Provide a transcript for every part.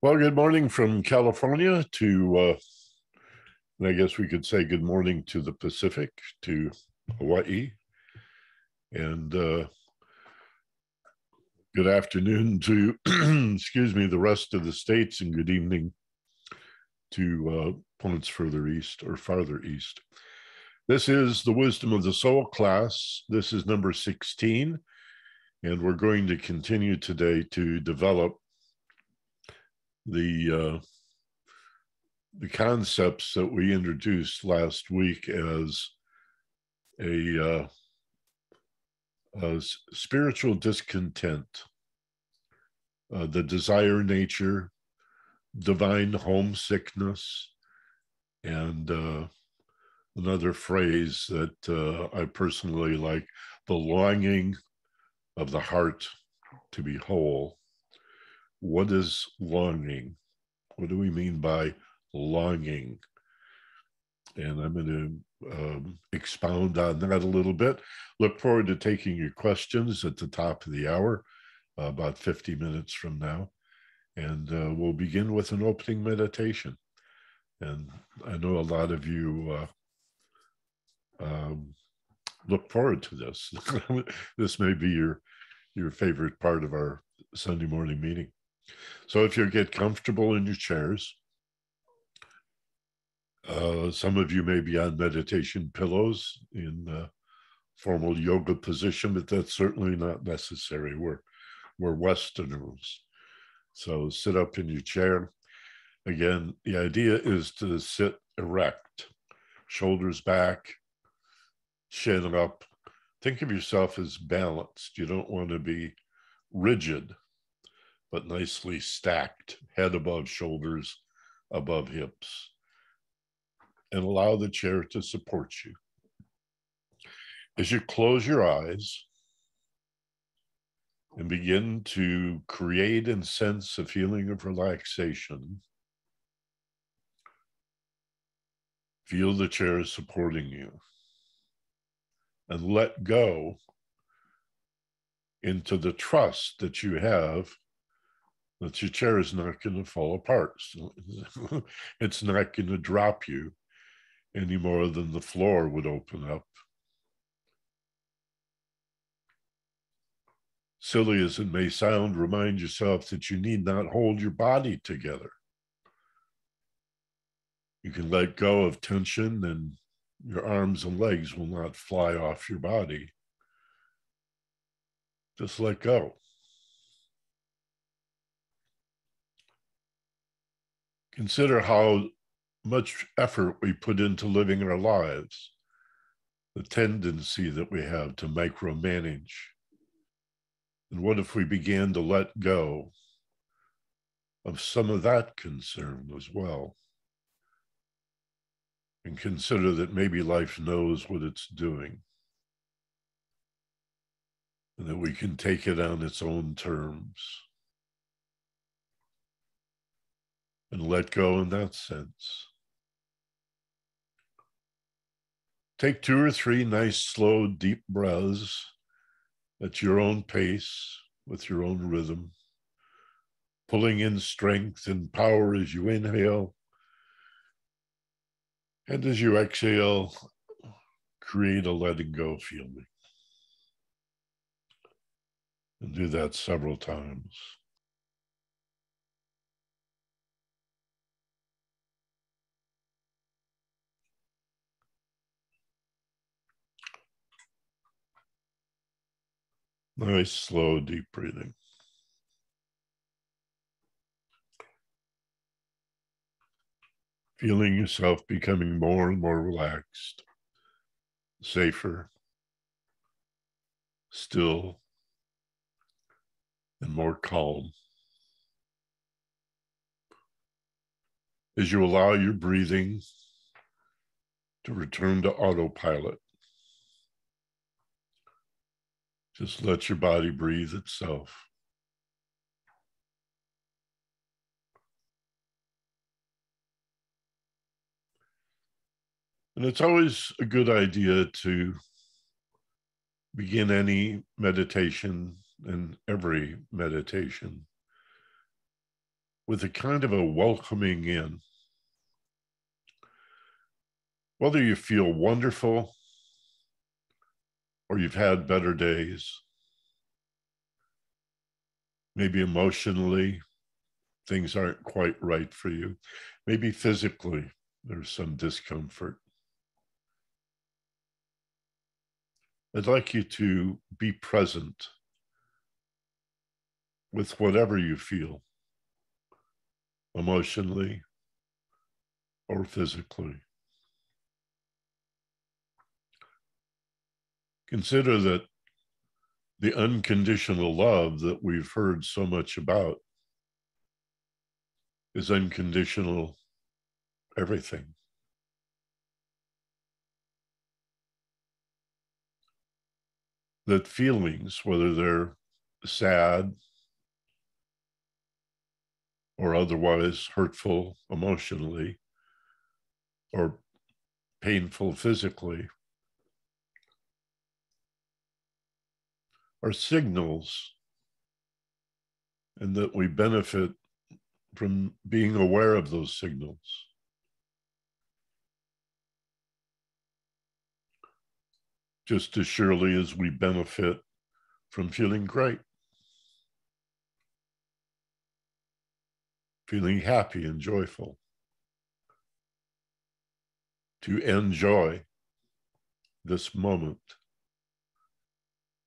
Well, good morning from California to, and I guess we could say good morning to the Pacific, to Hawaii, and good afternoon to, excuse me, the rest of the states, and good evening to points further east or farther east. This is the Wisdom of the Soul class. This is number 16, and we're going to continue today to develop the concepts that we introduced last week as a spiritual discontent, the desire nature, divine homesickness, and another phrase that I personally like, the longing of the heart to be whole. What is longing? What do we mean by longing? And I'm going to expound on that a little bit. Look forward to taking your questions at the top of the hour, about 50 minutes from now. And we'll begin with an opening meditation. And I know a lot of you look forward to this. This may be your favorite part of our Sunday morning meeting. So if you get comfortable in your chairs, some of you may be on meditation pillows in formal yoga position, but that's certainly not necessary. We're Westerners. So sit up in your chair. Again, the idea is to sit erect, shoulders back, chin up. Think of yourself as balanced. You don't want to be rigid, but nicely stacked, head above shoulders, above hips, and allow the chair to support you. As you close your eyes and begin to create and sense a feeling of relaxation, feel the chair supporting you, and let go into the trust that you have that your chair is not going to fall apart. So it's not going to drop you any more than the floor would open up. Silly as it may sound, remind yourself that you need not hold your body together. You can let go of tension and your arms and legs will not fly off your body. Just let go. Consider how much effort we put into living our lives, the tendency that we have to micromanage. And what if we began to let go of some of that concern as well? And consider that maybe life knows what it's doing, and that we can take it on its own terms and let go in that sense. Take 2 or 3 nice, slow, deep breaths at your own pace, with your own rhythm, pulling in strength and power as you inhale, and as you exhale, create a letting go feeling. And do that several times. Nice, slow, deep breathing. Feeling yourself becoming more and more relaxed, safer, still, and more calm. As you allow your breathing to return to autopilot, just let your body breathe itself. And it's always a good idea to begin any meditation, in every meditation, with a kind of a welcoming in. Whether you feel wonderful or you've had better days, maybe emotionally, things aren't quite right for you. Maybe physically, there's some discomfort. I'd like you to be present with whatever you feel, emotionally or physically. Consider that the unconditional love that we've heard so much about is unconditional everything. That feelings, whether they're sad or otherwise hurtful emotionally or painful physically, are signals, and that we benefit from being aware of those signals. Just as surely as we benefit from feeling great, feeling happy and joyful. To enjoy this moment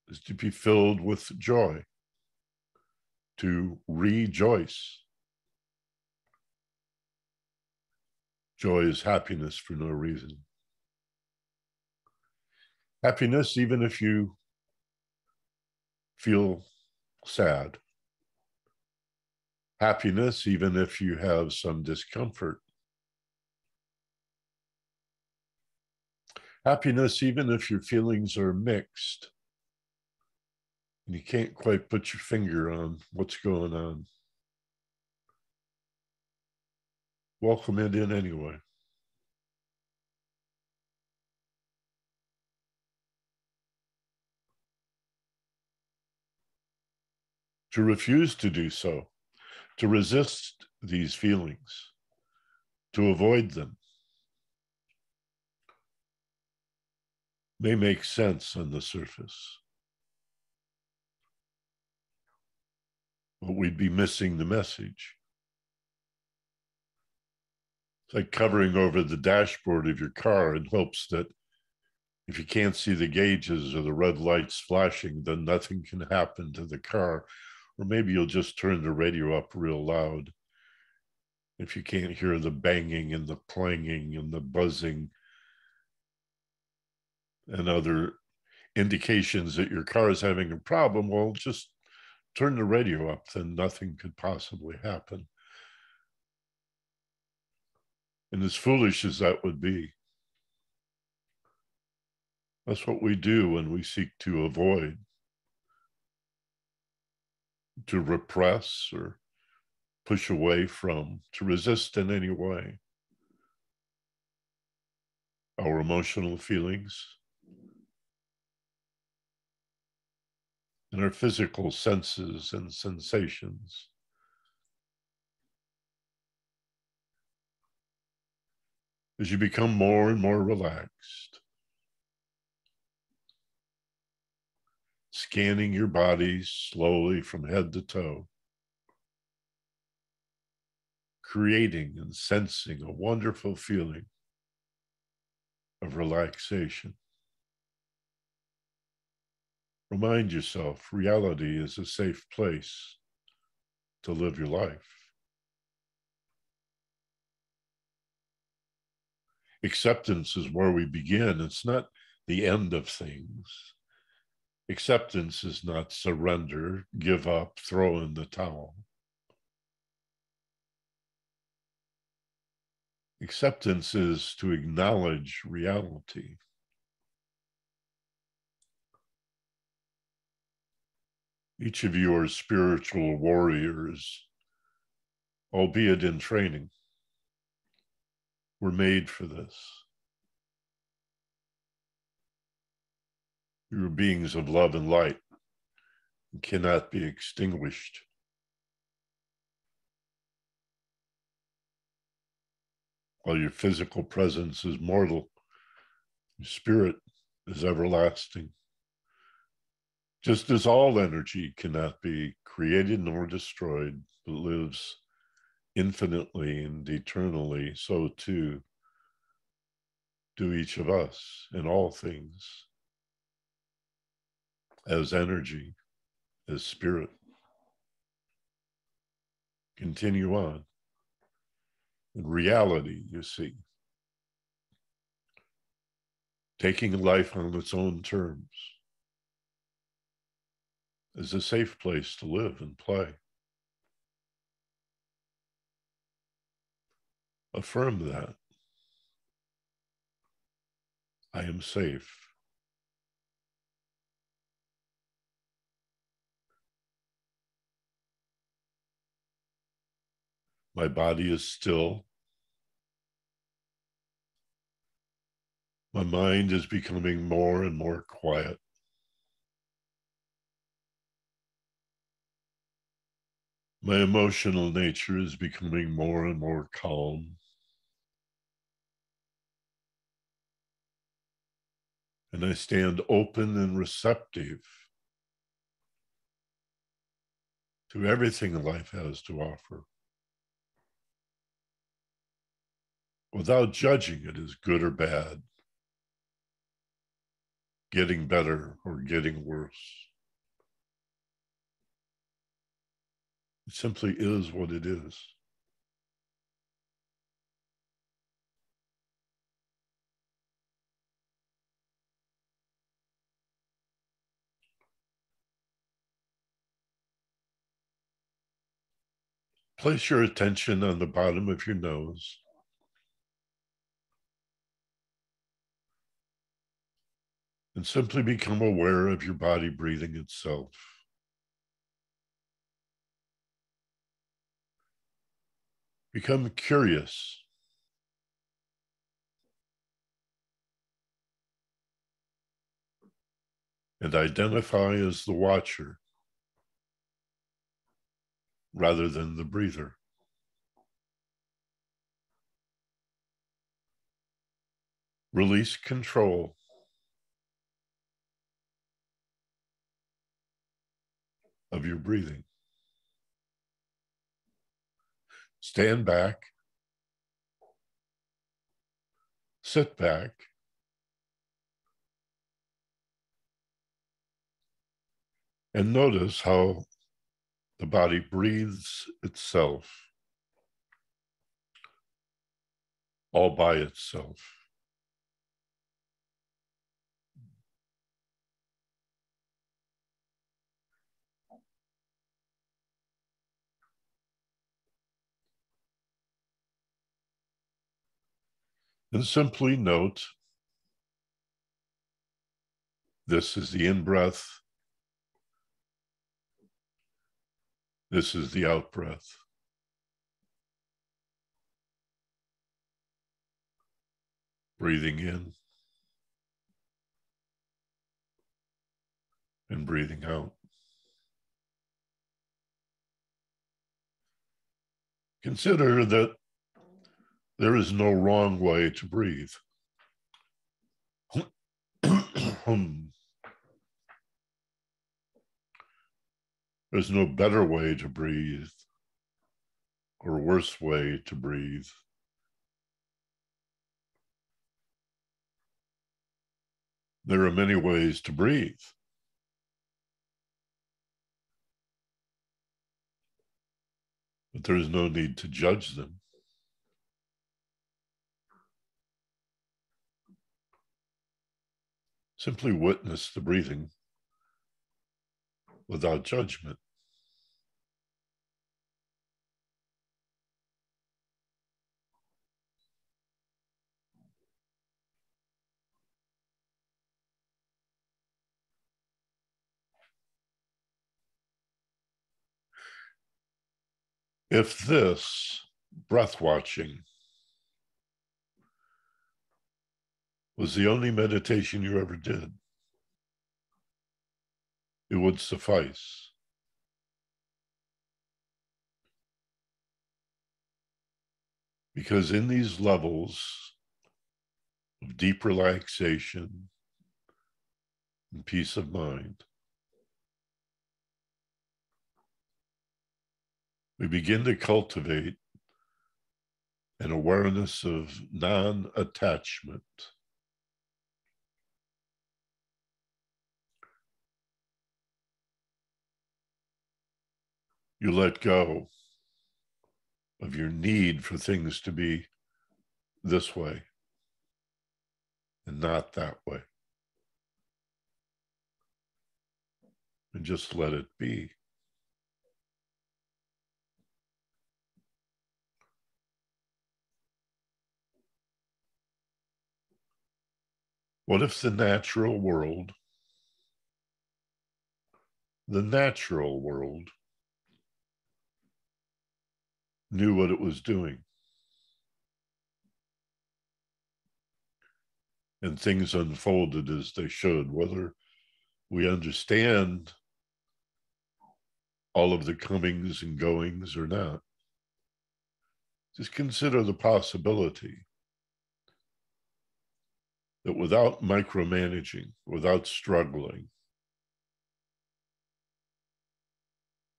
is to be filled with joy, to rejoice. Joy is happiness for no reason. Happiness, even if you feel sad. Happiness, even if you have some discomfort. Happiness, even if your feelings are mixed. And you can't quite put your finger on what's going on. Welcome it in anyway. To refuse to do so, to resist these feelings, to avoid them, may make sense on the surface. But we'd be missing the message. It's like covering over the dashboard of your car in hopes that if you can't see the gauges or the red lights flashing, then nothing can happen to the car. Or maybe you'll just turn the radio up real loud. If you can't hear the banging and the clanging and the buzzing and other indications that your car is having a problem, well, just turn the radio up, then nothing could possibly happen. And as foolish as that would be, that's what we do when we seek to avoid, to repress or push away from, to resist in any way our emotional feelings and our physical senses and sensations. As you become more and more relaxed, scanning your body slowly from head to toe, creating and sensing a wonderful feeling of relaxation. Remind yourself, reality is a safe place to live your life. Acceptance is where we begin. It's not the end of things. Acceptance is not surrender, give up, throw in the towel. Acceptance is to acknowledge reality. Each of you are spiritual warriors, albeit in training. We're made for this. You're beings of love and light and cannot be extinguished. While your physical presence is mortal, your spirit is everlasting. Just as all energy cannot be created nor destroyed, but lives infinitely and eternally, so too do each of us in all things, as energy, as spirit. Continue on. In reality, you see, taking life on its own terms is a safe place to live and play. Affirm that. I am safe. My body is still. My mind is becoming more and more quiet. My emotional nature is becoming more and more calm. And I stand open and receptive to everything life has to offer, without judging it as good or bad, getting better or getting worse. It simply is what it is. Place your attention on the bottom of your nose. And simply become aware of your body breathing itself. Become curious. And identify as the watcher rather than the breather. Release control. Of your breathing. Stand back, sit back, and notice how the body breathes itself all by itself. And simply note, this is the in-breath, this is the out-breath. Breathing in and breathing out. Consider that there is no wrong way to breathe. There's no better way to breathe or worse way to breathe. There are many ways to breathe. But there is no need to judge them. Simply witness the breathing without judgment. If this breath watching was the only meditation you ever did, it would suffice. Because in these levels of deep relaxation and peace of mind, we begin to cultivate an awareness of non-attachment. You let go of your need for things to be this way and not that way. And just let it be. What if the natural world knew what it was doing, and things unfolded as they should, whether we understand all of the comings and goings or not? Just consider the possibility that without micromanaging, without struggling,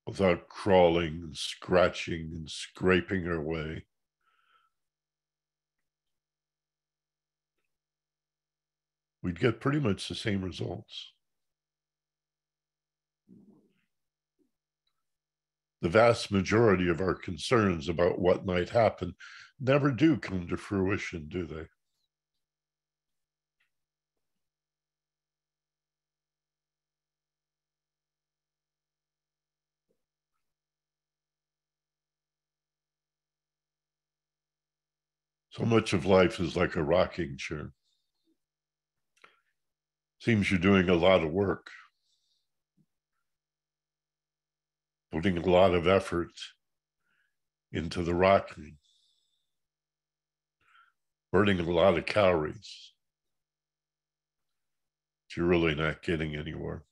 without crawling and scratching and scraping our way, we'd get pretty much the same results. The vast majority of our concerns about what might happen never do come to fruition, do they? So much of life is like a rocking chair. Seems you're doing a lot of work, putting a lot of effort into the rocking, burning a lot of calories, but you're really not getting anywhere.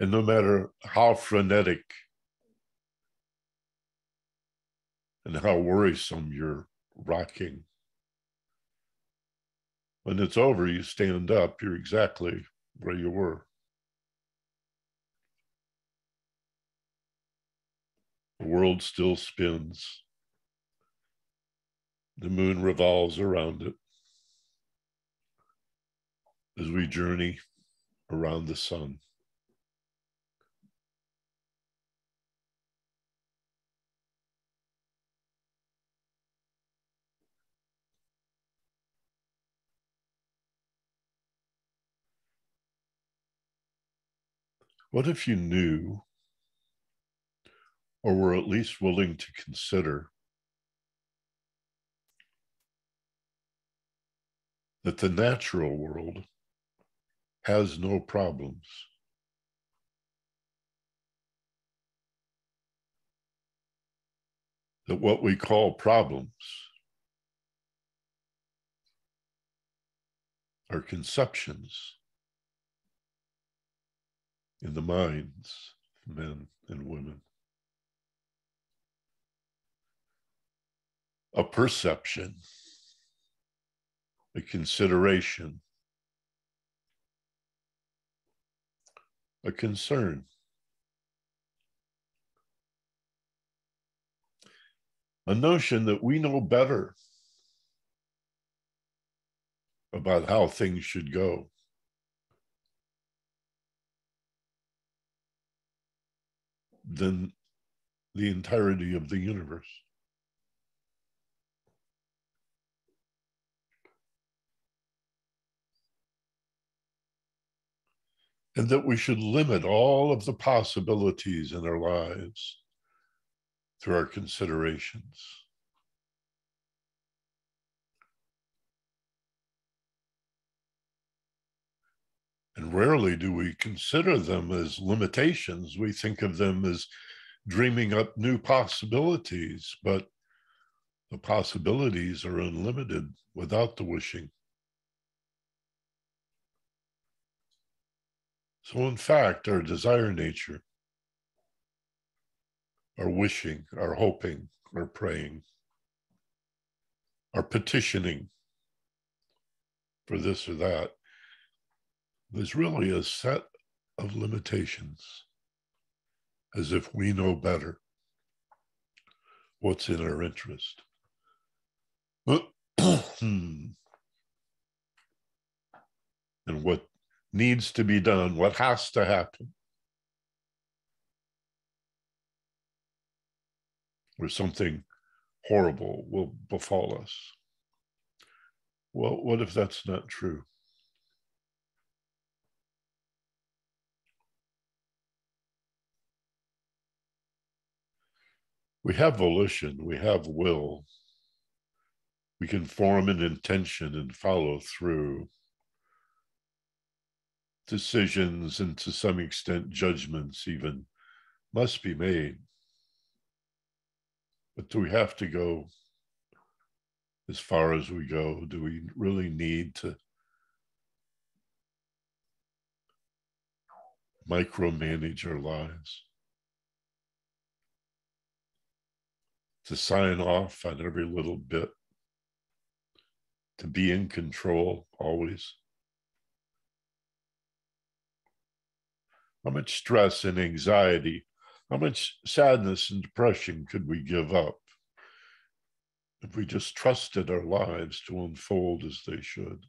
And no matter how frenetic and how worrisome you're rocking, when it's over, you stand up, you're exactly where you were. The world still spins. The moon revolves around it as we journey around the sun. What if you knew, or were at least willing to consider, that the natural world has no problems? That what we call problems are conceptions in the minds of men and women. A perception, a consideration, a concern. A notion that we know better about how things should go. Than the entirety of the universe. And that we should limit all of the possibilities in our lives through our considerations. And rarely do we consider them as limitations. We think of them as dreaming up new possibilities, but the possibilities are unlimited without the wishing. So in fact, our desire nature, our wishing, our hoping, our praying, our petitioning for this or that. There's really a set of limitations, as if we know better what's in our interest. And what needs to be done, what has to happen. Or something horrible will befall us. Well, what if that's not true? We have volition, we have will. We can form an intention and follow through. Decisions and to some extent judgments even must be made. But do we have to go as far as we go? Do we really need to micromanage our lives? To sign off on every little bit? To be in control always? How much stress and anxiety? How much sadness and depression could we give up if we just trusted our lives to unfold as they should?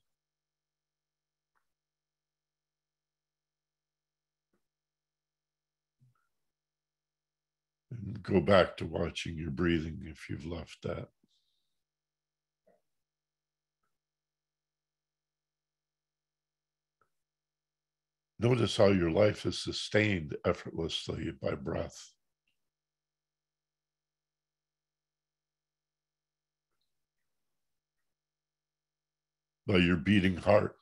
And go back to watching your breathing if you've left that. Notice how your life is sustained effortlessly by breath. By your beating heart.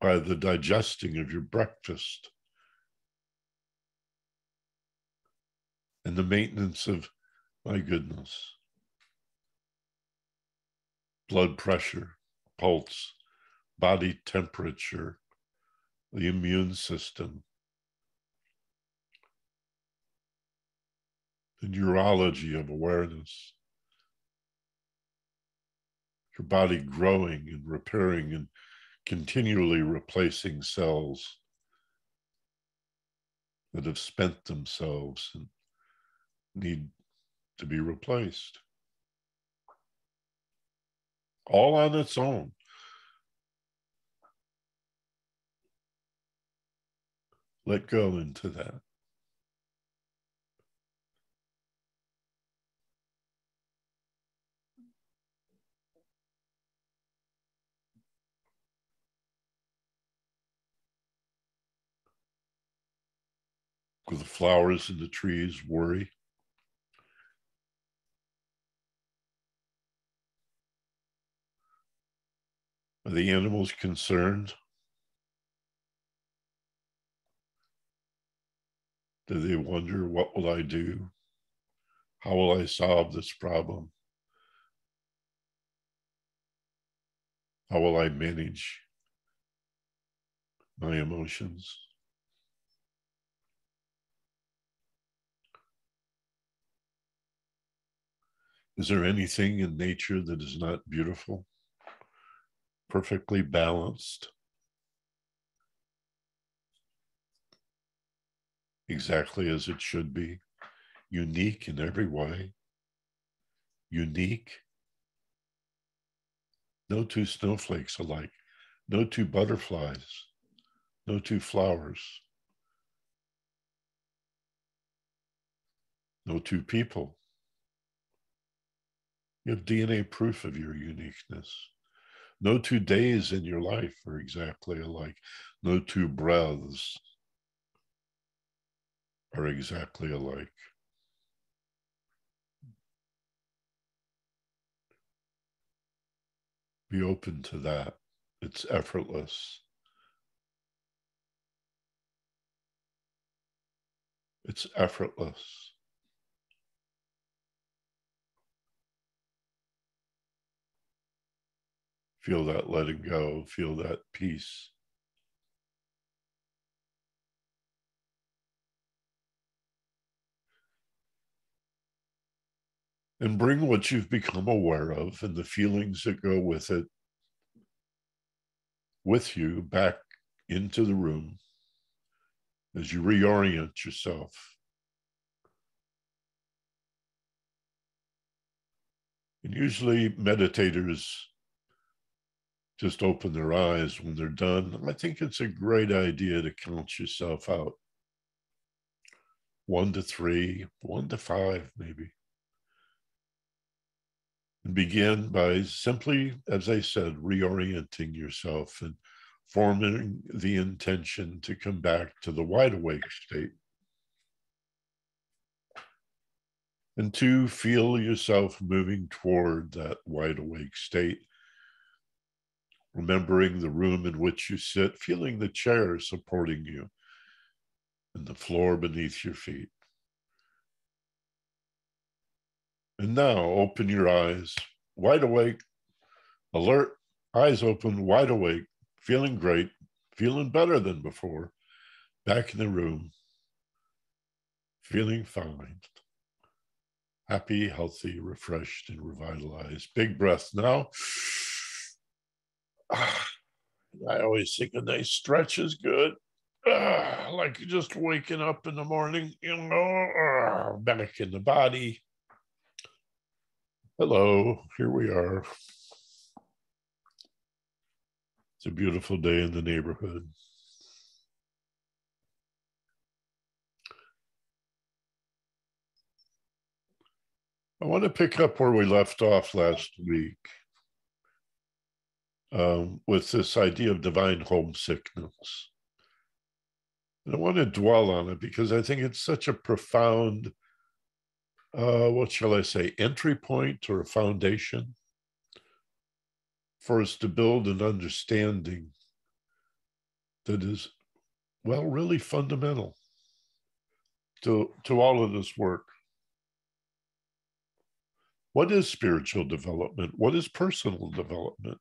By the digesting of your breakfast. And the maintenance of, my goodness, blood pressure, pulse, body temperature, the immune system, the neurology of awareness, your body growing and repairing and continually replacing cells that have spent themselves and need to be replaced. All on its own. Let go into that. With the flowers and the trees, worry. Are the animals concerned? Do they wonder, what will I do? How will I solve this problem? How will I manage my emotions? Is there anything in nature that is not beautiful? Perfectly balanced, exactly as it should be, unique in every way, unique. No two snowflakes alike, no two butterflies, no two flowers, no two people. You have DNA proof of your uniqueness. No 2 days in your life are exactly alike. No 2 breaths are exactly alike. Be open to that. It's effortless. It's effortless. Feel that letting go, feel that peace. and bring what you've become aware of and the feelings that go with it, with you back into the room as you reorient yourself. And usually meditators just open their eyes when they're done. I think it's a great idea to count yourself out. 1 to 3, 1 to 5 maybe. And begin by simply, as I said, reorienting yourself and forming the intention to come back to the wide awake state. And 2, feel yourself moving toward that wide awake state, remembering the room in which you sit, feeling the chair supporting you and the floor beneath your feet. And now open your eyes, wide awake, alert, eyes open, wide awake, feeling great, feeling better than before, back in the room, feeling fine. Happy, healthy, refreshed, and revitalized. Big breath now. I always think a nice stretch is good. Like just waking up in the morning, you know, back in the body. Hello, here we are. It's a beautiful day in the neighborhood. I want to pick up where we left off last week with this idea of divine homesickness. And I want to dwell on it because I think it's such a profound, what shall I say, entry point or a foundation for us to build an understanding that is, well, really fundamental to all of this work. What is spiritual development? What is personal development?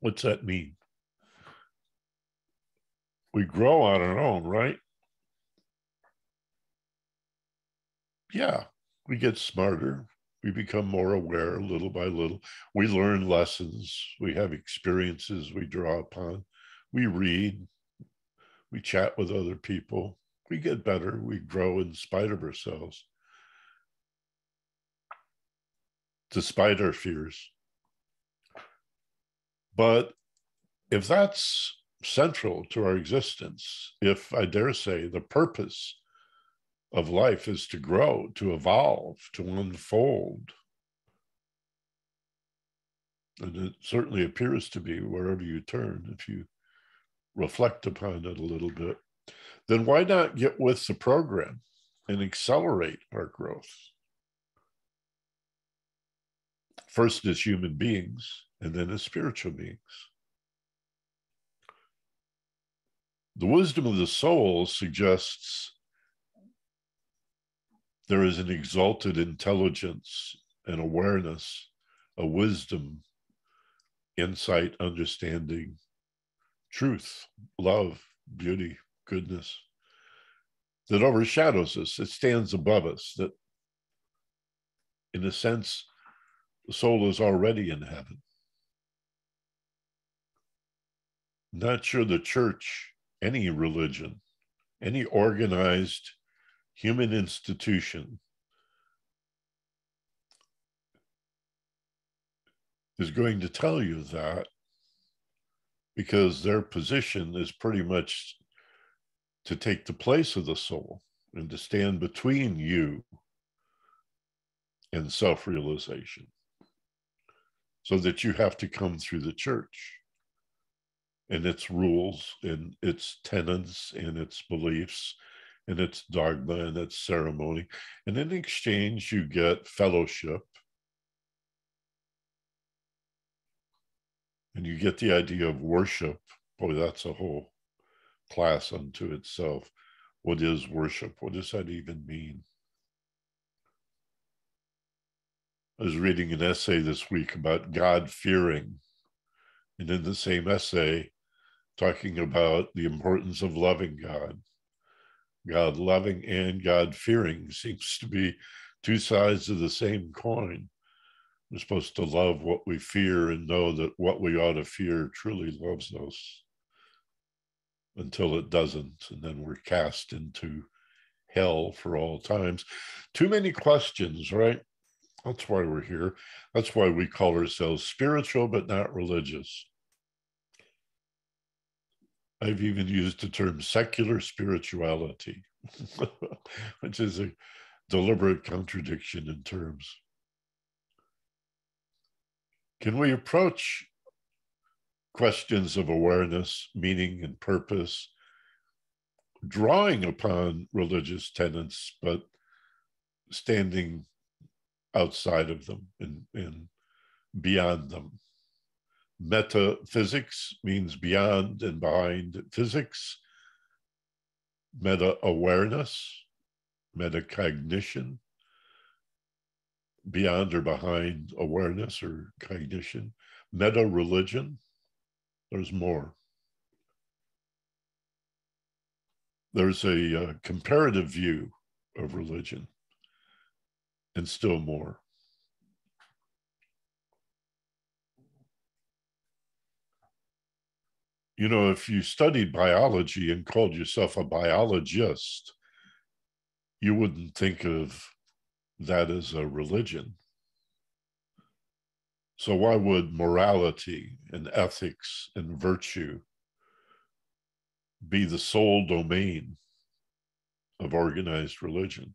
What's that mean? We grow on our own, right? Yeah, we get smarter. We become more aware little by little. We learn lessons. We have experiences we draw upon. We read. We chat with other people. We get better. We grow in spite of ourselves, despite our fears. But if that's central to our existence, if I dare say the purpose of life is to grow, to evolve, to unfold, and it certainly appears to be wherever you turn, if you reflect upon it a little bit, then why not get with the program and accelerate our growth? First as human beings, and then as spiritual beings. The wisdom of the soul suggests there is an exalted intelligence and awareness, a wisdom, insight, understanding, truth, love, beauty, goodness, that overshadows us, that stands above us, that in a sense, the soul is already in heaven. Not sure the church, any religion, any organized human institution is going to tell you that, because their position is pretty much to take the place of the soul and to stand between you and self-realization, so that you have to come through the church and its rules and its tenets and its beliefs and its dogma and its ceremony. And in exchange, you get fellowship and you get the idea of worship. Boy, that's a whole class unto itself. What is worship? What does that even mean? I was reading an essay this week about God-fearing, and in the same essay, talking about the importance of loving God. God-loving and God-fearing seems to be two sides of the same coin. We're supposed to love what we fear and know that what we ought to fear truly loves us, until it doesn't, and then we're cast into hell for all times. Too many questions, right? That's why we're here. That's why we call ourselves spiritual but not religious. I've even used the term secular spirituality, which is a deliberate contradiction in terms. Can we approach questions of awareness, meaning, and purpose, drawing upon religious tenets, but standing outside of them and beyond them? Metaphysics means beyond and behind physics. Meta-awareness, metacognition, beyond or behind awareness or cognition. Meta-religion, there's more. There's a comparative view of religion, and still more. You know, if you studied biology and called yourself a biologist, you wouldn't think of that as a religion. So why would morality and ethics and virtue be the sole domain of organized religion?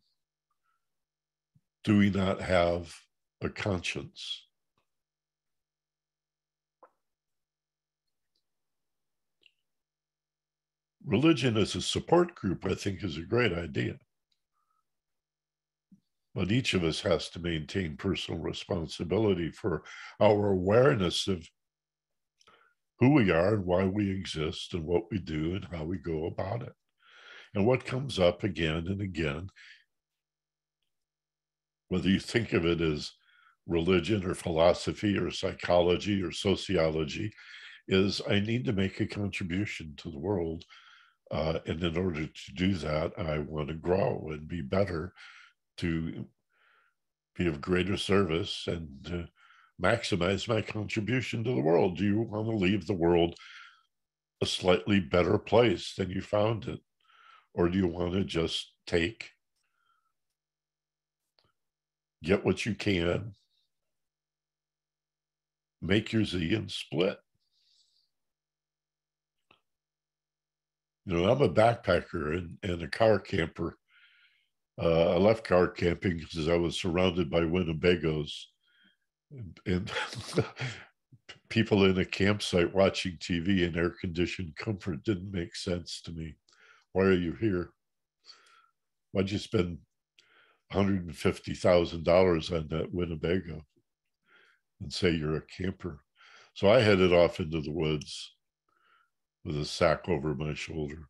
Do we not have a conscience? Religion as a support group, I think, is a great idea. But each of us has to maintain personal responsibility for our awareness of who we are and why we exist and what we do and how we go about it. And what comes up again and again, whether you think of it as religion or philosophy or psychology or sociology, is I need to make a contribution to the world. And in order to do that, I want to grow and be better, to be of greater service and to maximize my contribution to the world. Do you want to leave the world a slightly better place than you found it? Or do you want to just take, get what you can, make your Z and split? You know, I'm a backpacker and a car camper. I left car camping because I was surrounded by Winnebagos and people in a campsite watching TV in air-conditioned comfort didn't make sense to me. Why are you here? Why'd you spend $150,000 on that Winnebago and say you're a camper? So I headed off into the woods with a sack over my shoulder.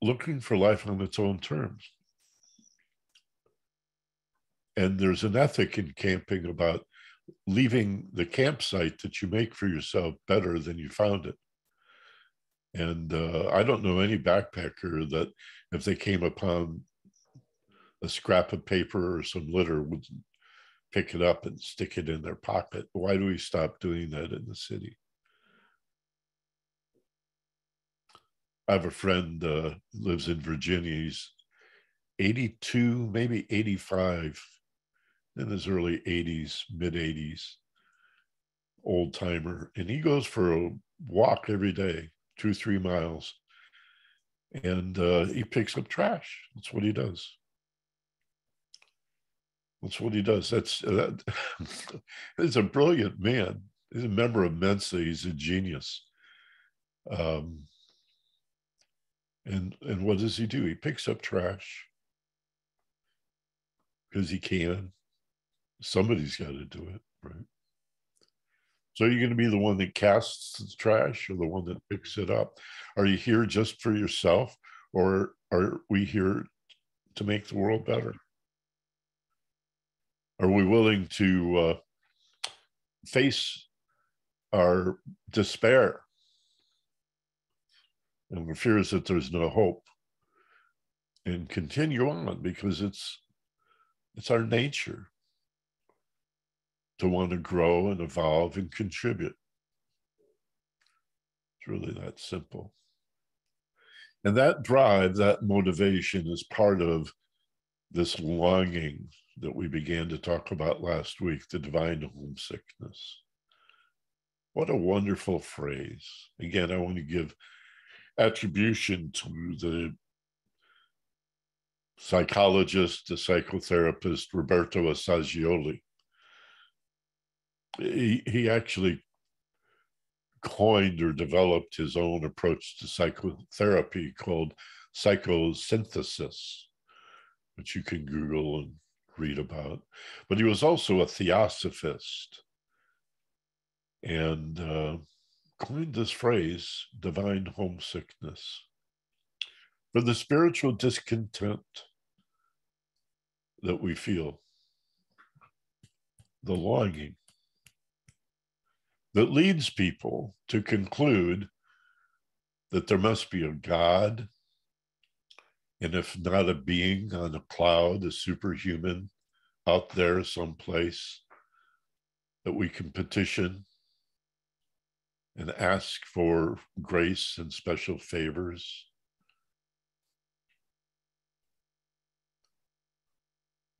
Looking for life on its own terms. And there's an ethic in camping about leaving the campsite that you make for yourself better than you found it. And I don't know any backpacker that if they came upon a scrap of paper or some litter would pick it up and stick it in their pocket. Why do we stop doing that in the city? I have a friend lives in Virginia. He's 82, maybe 85, in his early 80s, mid 80s, old timer. And he goes for a walk every day, 2-3 miles. And he picks up trash. That's what he does. That's what he does. He's a brilliant man. He's a member of Mensa. He's a genius. And what does he do? He picks up trash because he can. Somebody's got to do it, right? So you're going to be the one that casts the trash or the one that picks it up? Are you here just for yourself, or are we here to make the world better? Are we willing to face our despair and the fear is that there's no hope, and continue on, because it's our nature to want to grow and evolve and contribute. It's really that simple. And that drive, that motivation, is part of this longing that we began to talk about last week, the divine homesickness. What a wonderful phrase. Again, I want to give attribution to the psychologist, the psychotherapist, Roberto Assagioli. He actually coined or developed his own approach to psychotherapy called psychosynthesis, which you can Google and read about. But he was also a theosophist, and coined this phrase, divine homesickness, for the spiritual discontent that we feel, the longing that leads people to conclude that there must be a God, and if not a being on a cloud, a superhuman out there someplace that we can petition and ask for grace and special favors.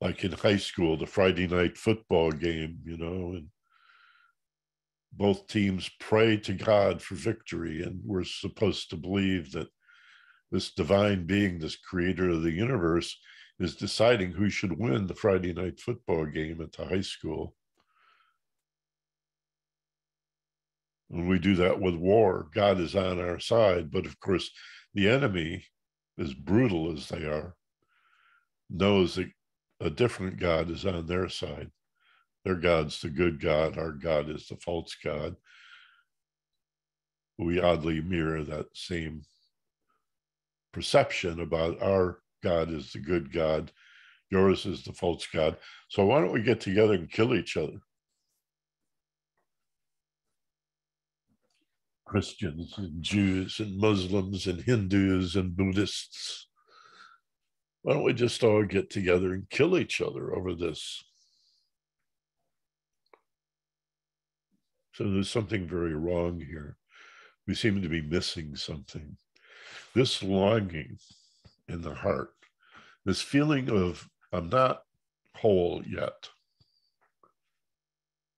Like in high school, the Friday night football game, you know, and both teams pray to God for victory, and we're supposed to believe that this divine being, this creator of the universe, is deciding who should win the Friday night football game at the high school. And we do that with war. God is on our side, but of course, the enemy, as brutal as they are, knows that a different God is on their side. Their God's the good God, our God is the false God. We oddly mirror that same perception about our God is the good God, yours is the false God. So why don't we get together and kill each other? Christians and Jews and Muslims and Hindus and Buddhists. Why don't we just all get together and kill each other over this? So there's something very wrong here. We seem to be missing something. This longing in the heart, this feeling of, I'm not whole yet.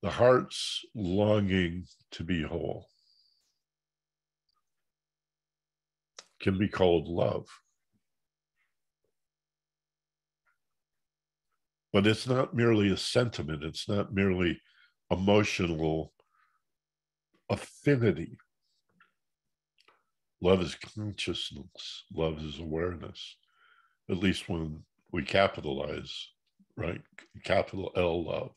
The heart's longing to be whole can be called love. But it's not merely a sentiment. It's not merely emotional affinity. Love is consciousness. Love is awareness, at least when we capitalize, right? Capital L love.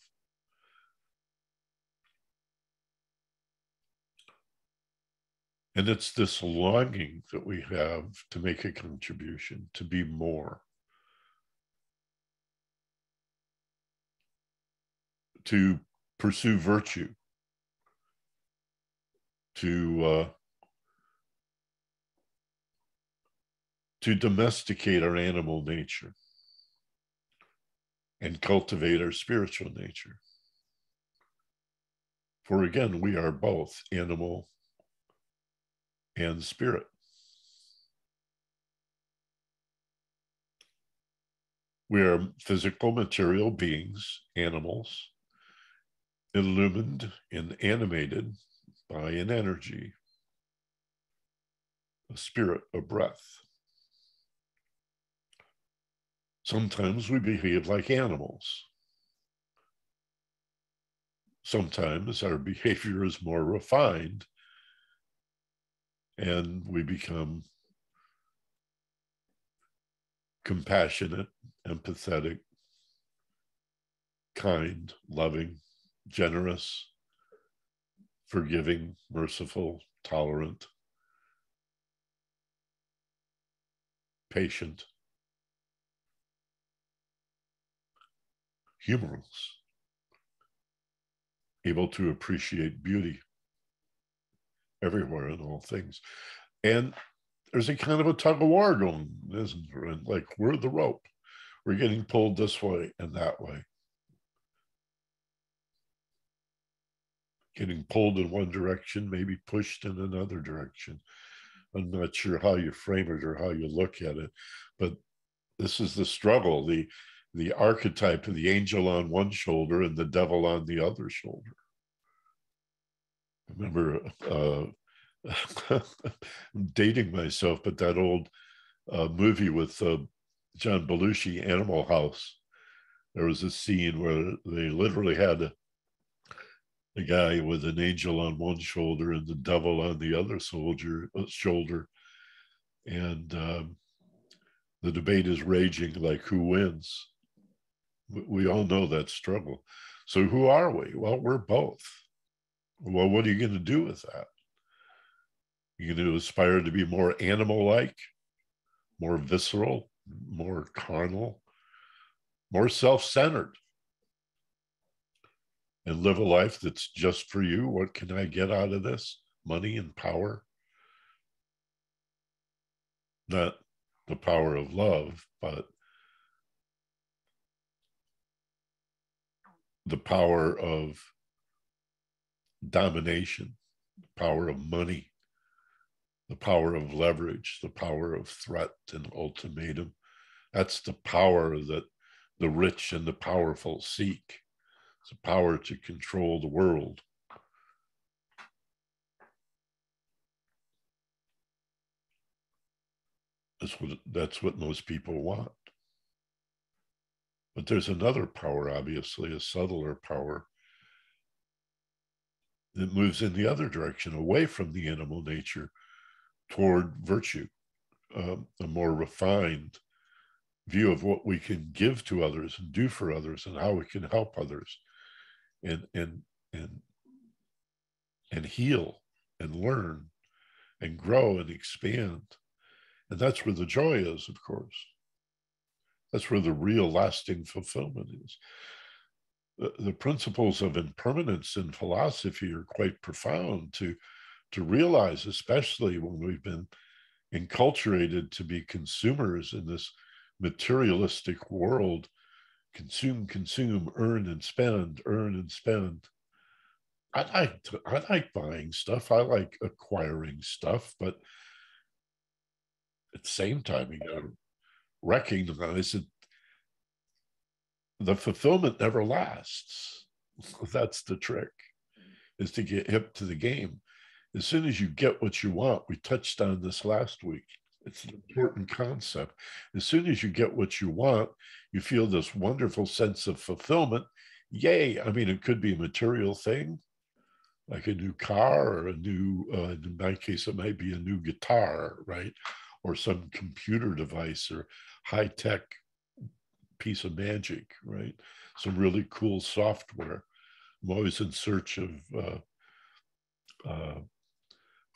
And it's this longing that we have to make a contribution, to be more, to pursue virtue, to domesticate our animal nature and cultivate our spiritual nature. For again, we are both animal and spirit. We are physical, material beings, animals, illumined and animated by an energy, a spirit, a breath. Sometimes we behave like animals. Sometimes our behavior is more refined and we become compassionate, empathetic, kind, loving, generous, forgiving, merciful, tolerant, patient, humorous, able to appreciate beauty everywhere in all things. And there's a kind of a tug of war going, isn't there? And like, we're the rope. We're getting pulled this way and that way. Getting pulled in one direction, maybe pushed in another direction. I'm not sure how you frame it or how you look at it, but this is the struggle, the archetype of the angel on one shoulder and the devil on the other shoulder. I remember I'm dating myself, but that old movie with John Belushi, Animal House, there was a scene where they literally had a guy with an angel on one shoulder and the devil on the other shoulder. And the debate is raging, like, who wins? We all know that struggle. So who are we? Well, we're both. Well, what are you going to do with that? You're going to aspire to be more animal-like, more visceral, more carnal, more self-centered, and live a life that's just for you. What can I get out of this? Money and power. Not the power of love, but the power of domination, the power of money, the power of leverage, the power of threat and ultimatum. That's the power that the rich and the powerful seek. It's the power to control the world. That's what most people want. But there's another power, obviously, a subtler power that moves in the other direction, away from the animal nature, toward virtue, a more refined view of what we can give to others and do for others and how we can help others and heal and learn and grow and expand. And that's where the joy is, of course. That's where the real lasting fulfillment is. The principles of impermanence in philosophy are quite profound to realize, especially when we've been enculturated to be consumers in this materialistic world. Consume, consume, earn and spend, earn and spend. I like buying stuff. I like acquiring stuff, but at the same time, you got to recognize that the fulfillment never lasts. That's the trick, is to get hip to the game. As soon as you get what you want, we touched on this last week. It's an important concept. As soon as you get what you want, you feel this wonderful sense of fulfillment. Yay! I mean, it could be a material thing, like a new car or a new, in my case, it might be a new guitar, right? Or some computer device or high-tech piece of magic, right? Some really cool software. I'm always in search of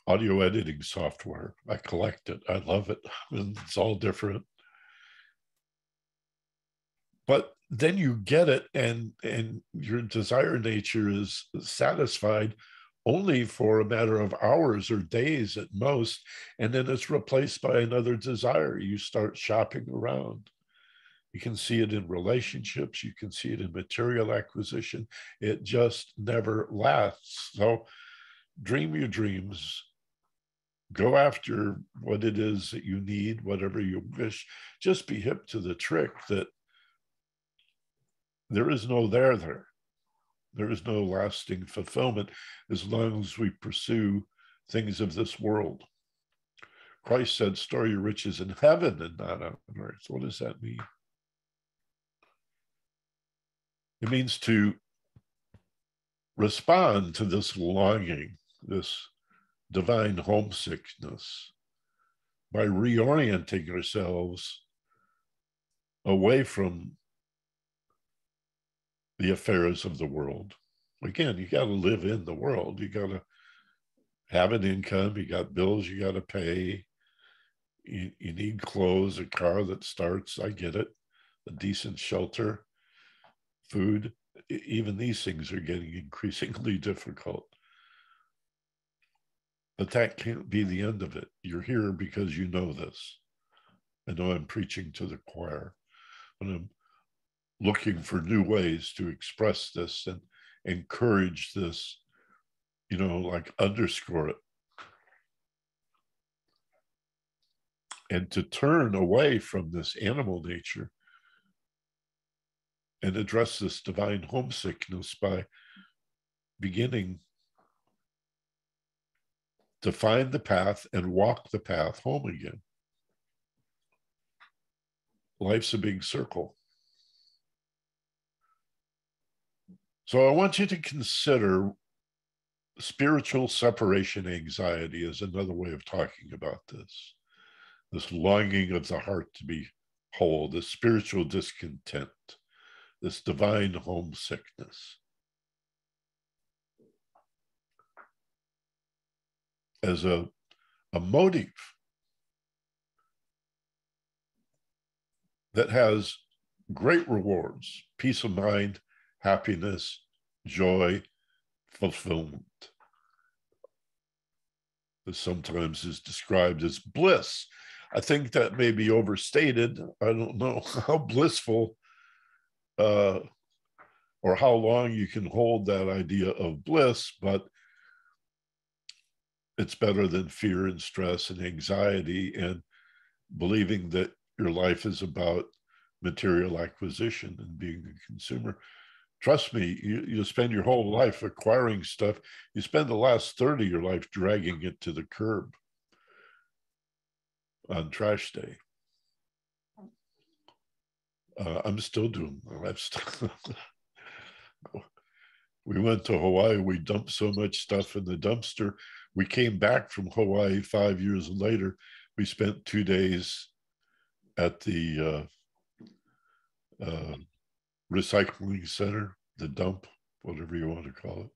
audio editing software. I collect it. I love it. It's all different. But then you get it, and your desire nature is satisfied only for a matter of hours or days at most, and then it's replaced by another desire. You start shopping around. You can see it in relationships. You can see it in material acquisition. It just never lasts. So dream your dreams. Go after what it is that you need, whatever you wish. Just be hip to the trick that there is no there there. There is no lasting fulfillment as long as we pursue things of this world. Christ said, store your riches in heaven and not on earth. What does that mean? It means to respond to this longing, this divine homesickness, by reorienting ourselves away from the affairs of the world. Again, you got to live in the world. You got to have an income. You got bills you got to pay. You need clothes, a car that starts, I get it, a decent shelter, food. Even these things are getting increasingly difficult. But that can't be the end of it. You're here because you know this. I know I'm preaching to the choir, but I'm looking for new ways to express this and encourage this, you know, like underscore it. And to turn away from this animal nature and address this divine homesickness by beginning to find the path and walk the path home again. Life's a big circle. So I want you to consider spiritual separation anxiety as another way of talking about this. This longing of the heart to be whole, this spiritual discontent, this divine homesickness, as a motive that has great rewards, peace of mind, happiness, joy, fulfillment. This sometimes is described as bliss. I think that may be overstated. I don't know how blissful or how long you can hold that idea of bliss, but it's better than fear and stress and anxiety and believing that your life is about material acquisition and being a consumer. Trust me, you spend your whole life acquiring stuff. You spend the last third of your life dragging it to the curb on trash day. I'm still doing that. We went to Hawaii. We dumped so much stuff in the dumpster. We came back from Hawaii 5 years later. We spent 2 days at the recycling center, the dump, whatever you want to call it.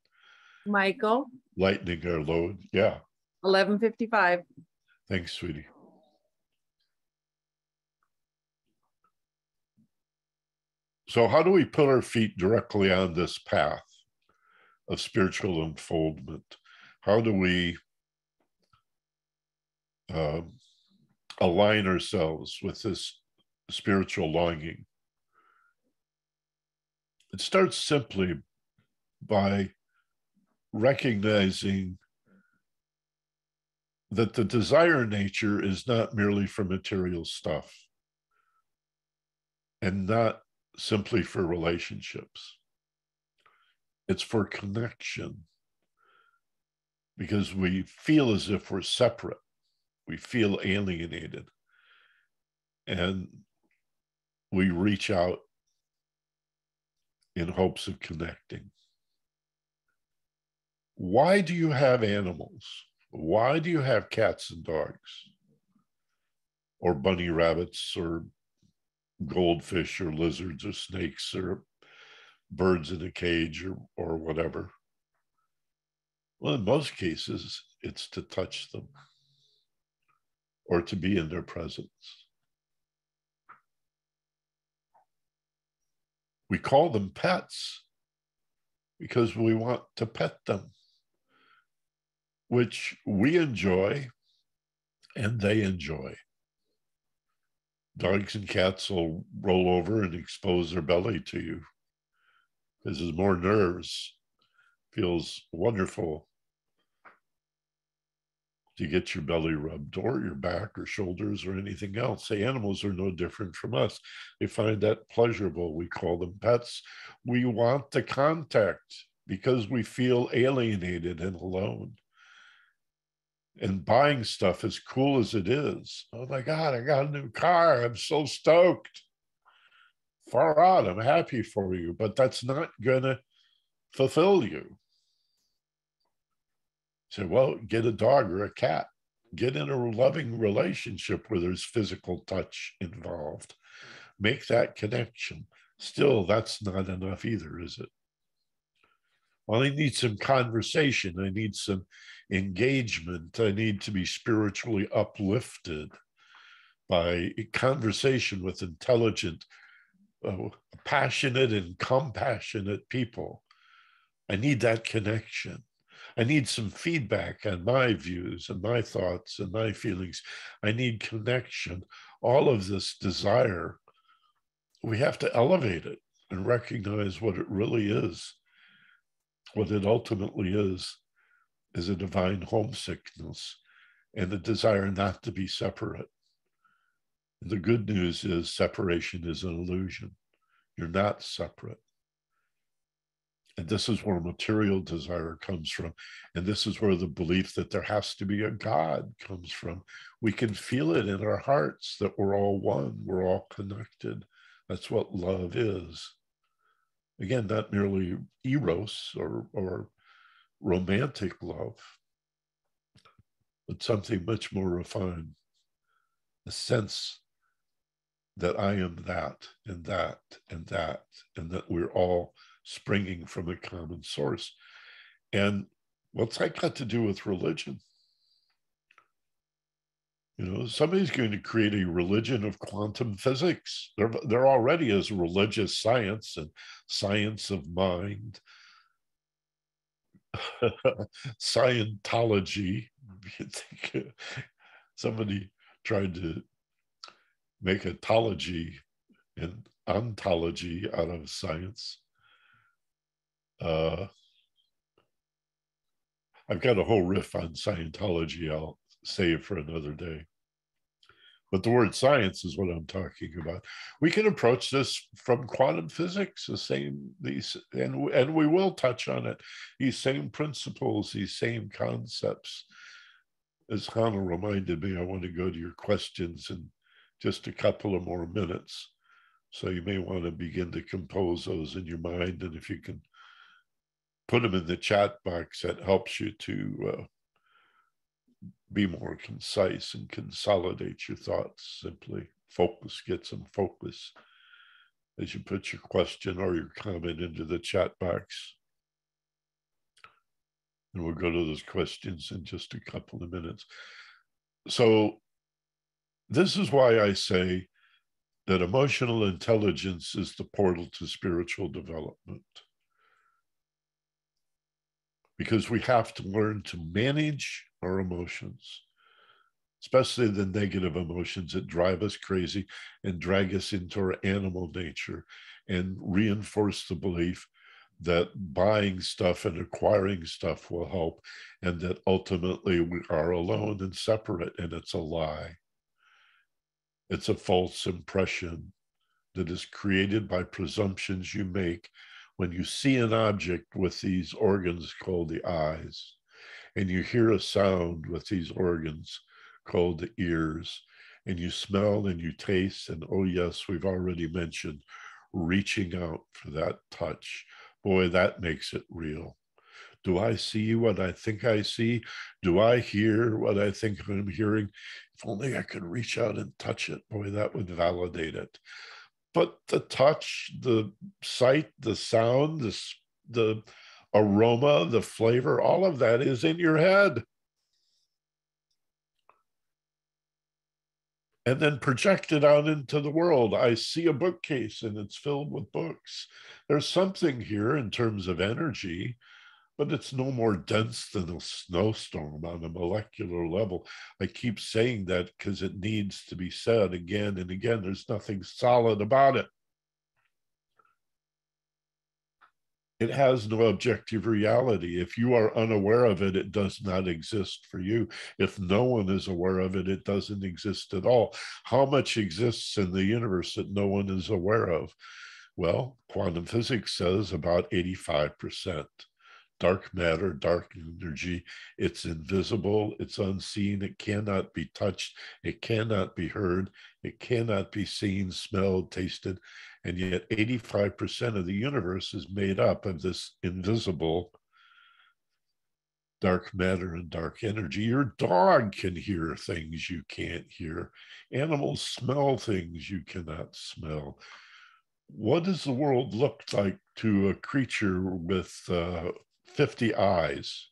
Michael. Lightening our load. Yeah. 11:55. Thanks, sweetie. So how do we put our feet directly on this path of spiritual unfoldment? How do we align ourselves with this spiritual longing? It starts simply by recognizing that the desire nature is not merely for material stuff and not simply for relationships. It's for connection, because we feel as if we're separate. We feel alienated, and we reach out in hopes of connecting. Why do you have animals? Why do you have cats and dogs? Or bunny rabbits, or goldfish, or lizards, or snakes, or birds in a cage, or whatever? Well, in most cases, it's to touch them or to be in their presence. We call them pets because we want to pet them, which we enjoy and they enjoy. Dogs and cats will roll over and expose their belly to you. This is more nerves. Feels wonderful to get your belly rubbed, or your back, or shoulders, or anything else. The animals are no different from us. They find that pleasurable. We call them pets. We want the contact because we feel alienated and alone. And buying stuff, as cool as it is, oh my God, I got a new car, I'm so stoked. Far out, I'm happy for you, but that's not gonna fulfill you. Say, well, get a dog or a cat. Get in a loving relationship where there's physical touch involved. Make that connection. Still, that's not enough either, is it? Well, I need some conversation. I need some engagement. I need to be spiritually uplifted by a conversation with intelligent, passionate and compassionate people. I need that connection. I need some feedback on my views and my thoughts and my feelings. I need connection. All of this desire, we have to elevate it and recognize what it really is. What it ultimately is a divine homesickness and the desire not to be separate. The good news is separation is an illusion. You're not separate. And this is where material desire comes from. And this is where the belief that there has to be a God comes from. We can feel it in our hearts that we're all one, we're all connected. That's what love is. Again, not merely eros or romantic love, but something much more refined. A sense that I am that and that and that, and that we're all springing from a common source. And what's that got to do with religion? You know, somebody's going to create a religion of quantum physics. There already is religious science and science of mind, Scientology. Somebody tried to make a tology and ontology out of science. I've got a whole riff on Scientology I'll save for another day. But the word science is what I'm talking about. We can approach this from quantum physics, the same, and we will touch on it. These same principles, these same concepts. As Hannah reminded me, I want to go to your questions in just a couple of more minutes. So you may want to begin to compose those in your mind. And if you can put them in the chat box, that helps you to be more concise and consolidate your thoughts. Simply focus, get some focus as you put your question or your comment into the chat box. And we'll go to those questions in just a couple of minutes. So this is why I say that emotional intelligence is the portal to spiritual development. Because we have to learn to manage our emotions, especially the negative emotions that drive us crazy and drag us into our animal nature and reinforce the belief that buying stuff and acquiring stuff will help, and that ultimately we are alone and separate, and it's a lie. It's a false impression that is created by presumptions you make when you see an object with these organs called the eyes, and you hear a sound with these organs called the ears, and you smell and you taste, and oh yes, we've already mentioned reaching out for that touch. Boy, that makes it real. Do I see what I think I see? Do I hear what I think I'm hearing? If only I could reach out and touch it. Boy, that would validate it. But the touch, the sight, the sound, the aroma, the flavor, all of that is in your head. And then projected out into the world. I see a bookcase and it's filled with books. There's something here in terms of energy, but it's no more dense than a snowstorm on a molecular level. I keep saying that because it needs to be said again and again. There's nothing solid about it. It has no objective reality. If you are unaware of it, it does not exist for you. If no one is aware of it, it doesn't exist at all. How much exists in the universe that no one is aware of? Well, quantum physics says about 85%. Dark matter, dark energy, it's invisible, it's unseen, it cannot be touched, it cannot be heard, it cannot be seen, smelled, tasted, and yet 85% of the universe is made up of this invisible dark matter and dark energy. Your dog can hear things you can't hear. Animals smell things you cannot smell. What does the world look like to a creature with 50 eyes?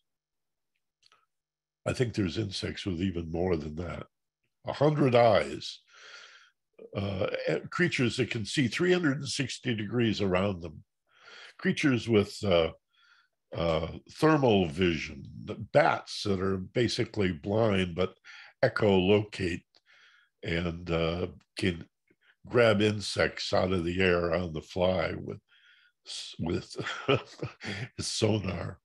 I think there's insects with even more than that. 100 eyes. Creatures that can see 360 degrees around them. Creatures with thermal vision, the bats that are basically blind but echolocate and can grab insects out of the air on the fly with his sonar.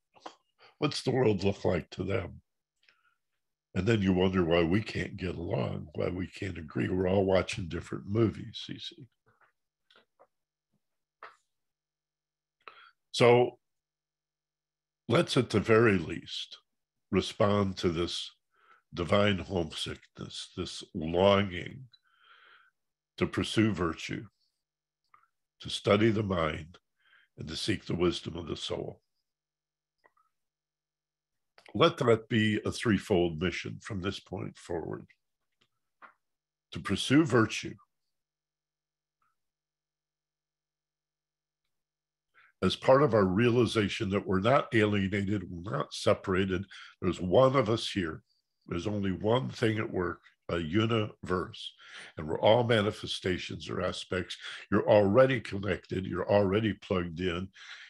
What's the world look like to them? And then you wonder why we can't get along, why we can't agree. We're all watching different movies, you see. So let's, at the very least, respond to this divine homesickness, this longing to pursue virtue, to study the mind, and to seek the wisdom of the soul. Let that be a threefold mission from this point forward: to pursue virtue as part of our realization that we're not alienated, we're not separated. There's one of us here. There's only one thing at work, a universe, and we're all manifestations or aspects. You're already connected. You're already plugged in.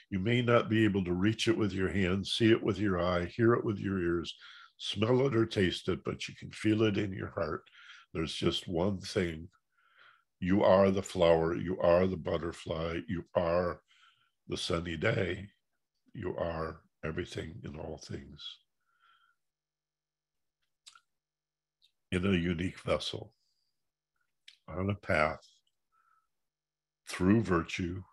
You may not be able to reach it with your hands, see it with your eye, hear it with your ears, smell it or taste it, but you can feel it in your heart. There's just one thing. You are the flower. You are the butterfly. You are the sunny day. You are everything in all things, in a unique vessel, on a path through virtue,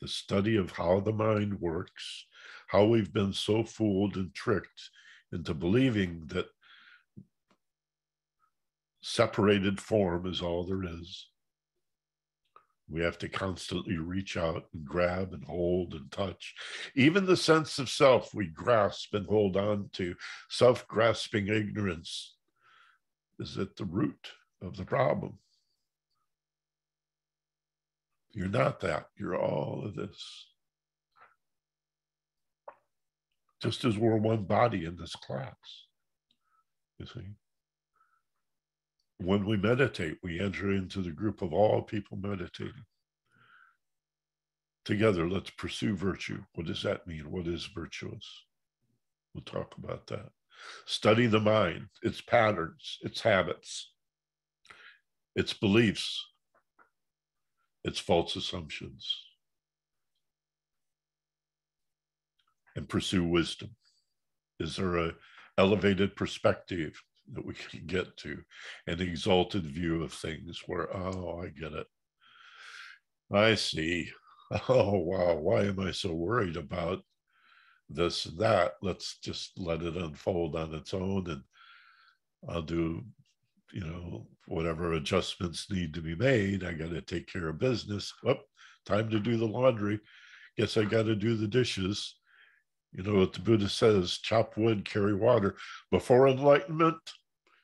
the study of how the mind works, how we've been so fooled and tricked into believing that separated form is all there is. We have to constantly reach out and grab and hold and touch. Even the sense of self we grasp and hold on to. Self-grasping ignorance is at the root of the problem. You're not that. You're all of this. Just as we're one body in this class, you see. When we meditate, we enter into the group of all people meditating. Together, let's pursue virtue. What does that mean? What is virtuous? We'll talk about that. Study the mind, its patterns, its habits, its beliefs, its false assumptions, and pursue wisdom. Is there an elevated perspective that we can get to, an exalted view of things where, oh, I get it. I see. Oh, wow, why am I so worried about this and that? Let's just let it unfold on its own, and I'll do, you know, whatever adjustments need to be made. I got to take care of business. Oh, time to do the laundry. Guess I got to do the dishes. You know what the Buddha says, chop wood, carry water. Before enlightenment,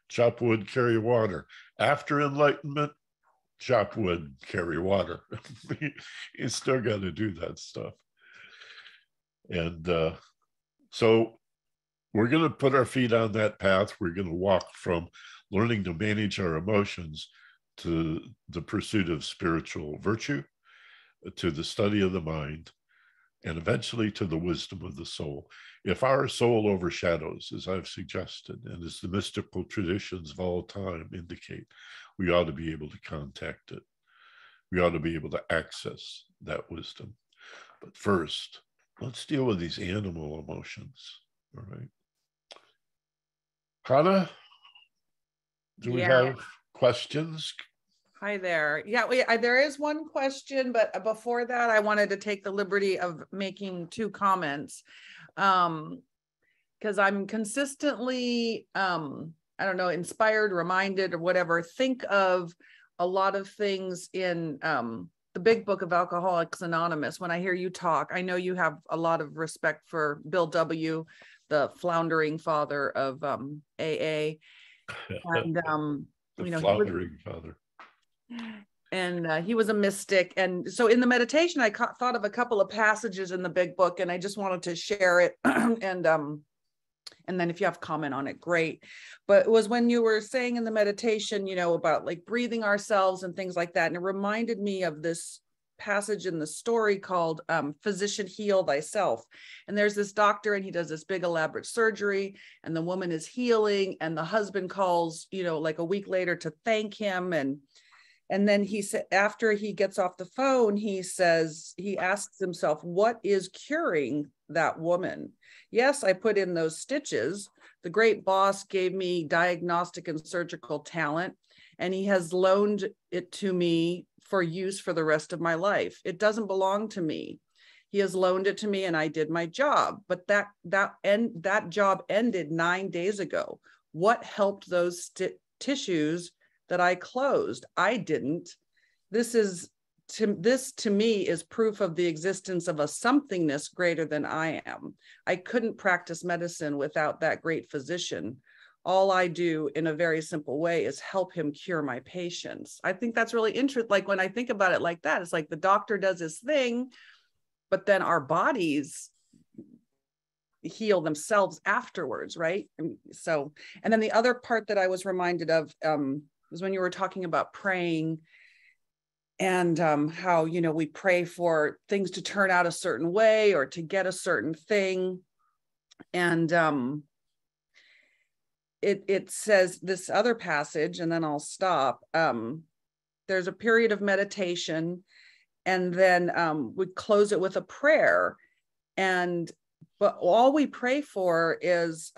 chop wood, carry water. After enlightenment, chop wood, carry water. You still got to do that stuff. And so we're going to put our feet on that path. We're going to walk from learning to manage our emotions to the pursuit of spiritual virtue, to the study of the mind, and eventually to the wisdom of the soul. If our soul overshadows, as I've suggested, and as the mystical traditions of all time indicate, we ought to be able to contact it. We ought to be able to access that wisdom. But first, let's deal with these animal emotions, all right? Hannah, do we have questions? Hi there. Yeah, there is one question, but before that, I wanted to take the liberty of making two comments, because I'm consistently, I don't know, inspired, reminded, or whatever. Think of a lot of things in the big book of Alcoholics Anonymous. When I hear you talk, I know you have a lot of respect for Bill W., the floundering father of AA, and you know, floundering father. And he was a mystic. And so in the meditation, I thought of a couple of passages in the big book, and I just wanted to share it. And then if you have comment on it, great. But it was when you were saying in the meditation, you know, about like breathing ourselves and things like that. And it reminded me of this passage in the story called Physician Heal Thyself. And there's this doctor and he does this big elaborate surgery and the woman is healing and the husband calls, you know, like a week later to thank him. And then he said, after he gets off the phone, he says, he asks himself, what is curing that woman? Yes, I put in those stitches. The great boss gave me diagnostic and surgical talent, and he has loaned it to me for use for the rest of my life. It doesn't belong to me. He has loaned it to me and I did my job, but that job ended 9 days ago. What helped those tissues that I closed? I didn't. This to me is proof of the existence of a somethingness greater than I am. I couldn't practice medicine without that great physician. All I do in a very simple way is help him cure my patients. I think that's really interesting. Like when I think about it like that, it's like the doctor does his thing, but then our bodies heal themselves afterwards, right? And so, and then the other part that I was reminded of, was when you were talking about praying and how, you know, we pray for things to turn out a certain way or to get a certain thing. And it says this other passage, and then I'll stop. There's a period of meditation, and then we close it with a prayer. But all we pray for is,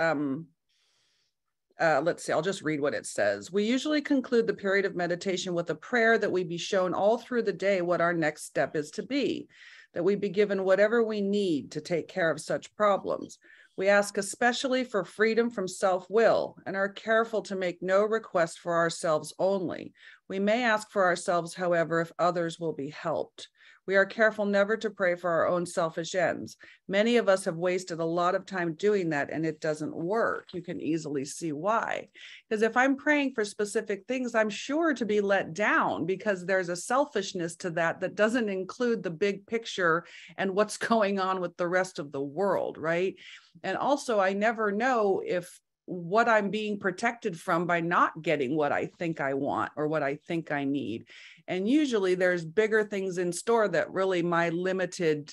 let's see, I'll just read what it says. We usually conclude the period of meditation with a prayer that we be shown all through the day what our next step is to be, that we be given whatever we need to take care of such problems. We ask especially for freedom from self-will and are careful to make no request for ourselves only. We may ask for ourselves, however, if others will be helped. We are careful never to pray for our own selfish ends. Many of us have wasted a lot of time doing that, and it doesn't work. You can easily see why. Because if I'm praying for specific things, I'm sure to be let down because there's a selfishness to that that doesn't include the big picture and what's going on with the rest of the world, right? And also, I never know if what I'm being protected from by not getting what I think I want or what I think I need. And usually there's bigger things in store that really my limited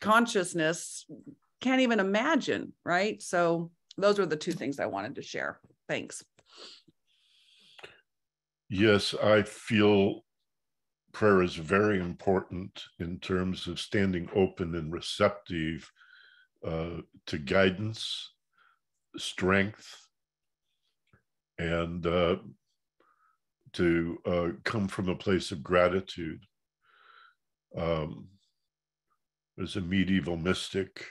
consciousness can't even imagine, right? So those were the two things I wanted to share. Thanks. Yes, I feel prayer is very important in terms of standing open and receptive to guidance, strength, and to come from a place of gratitude. There's a medieval mystic,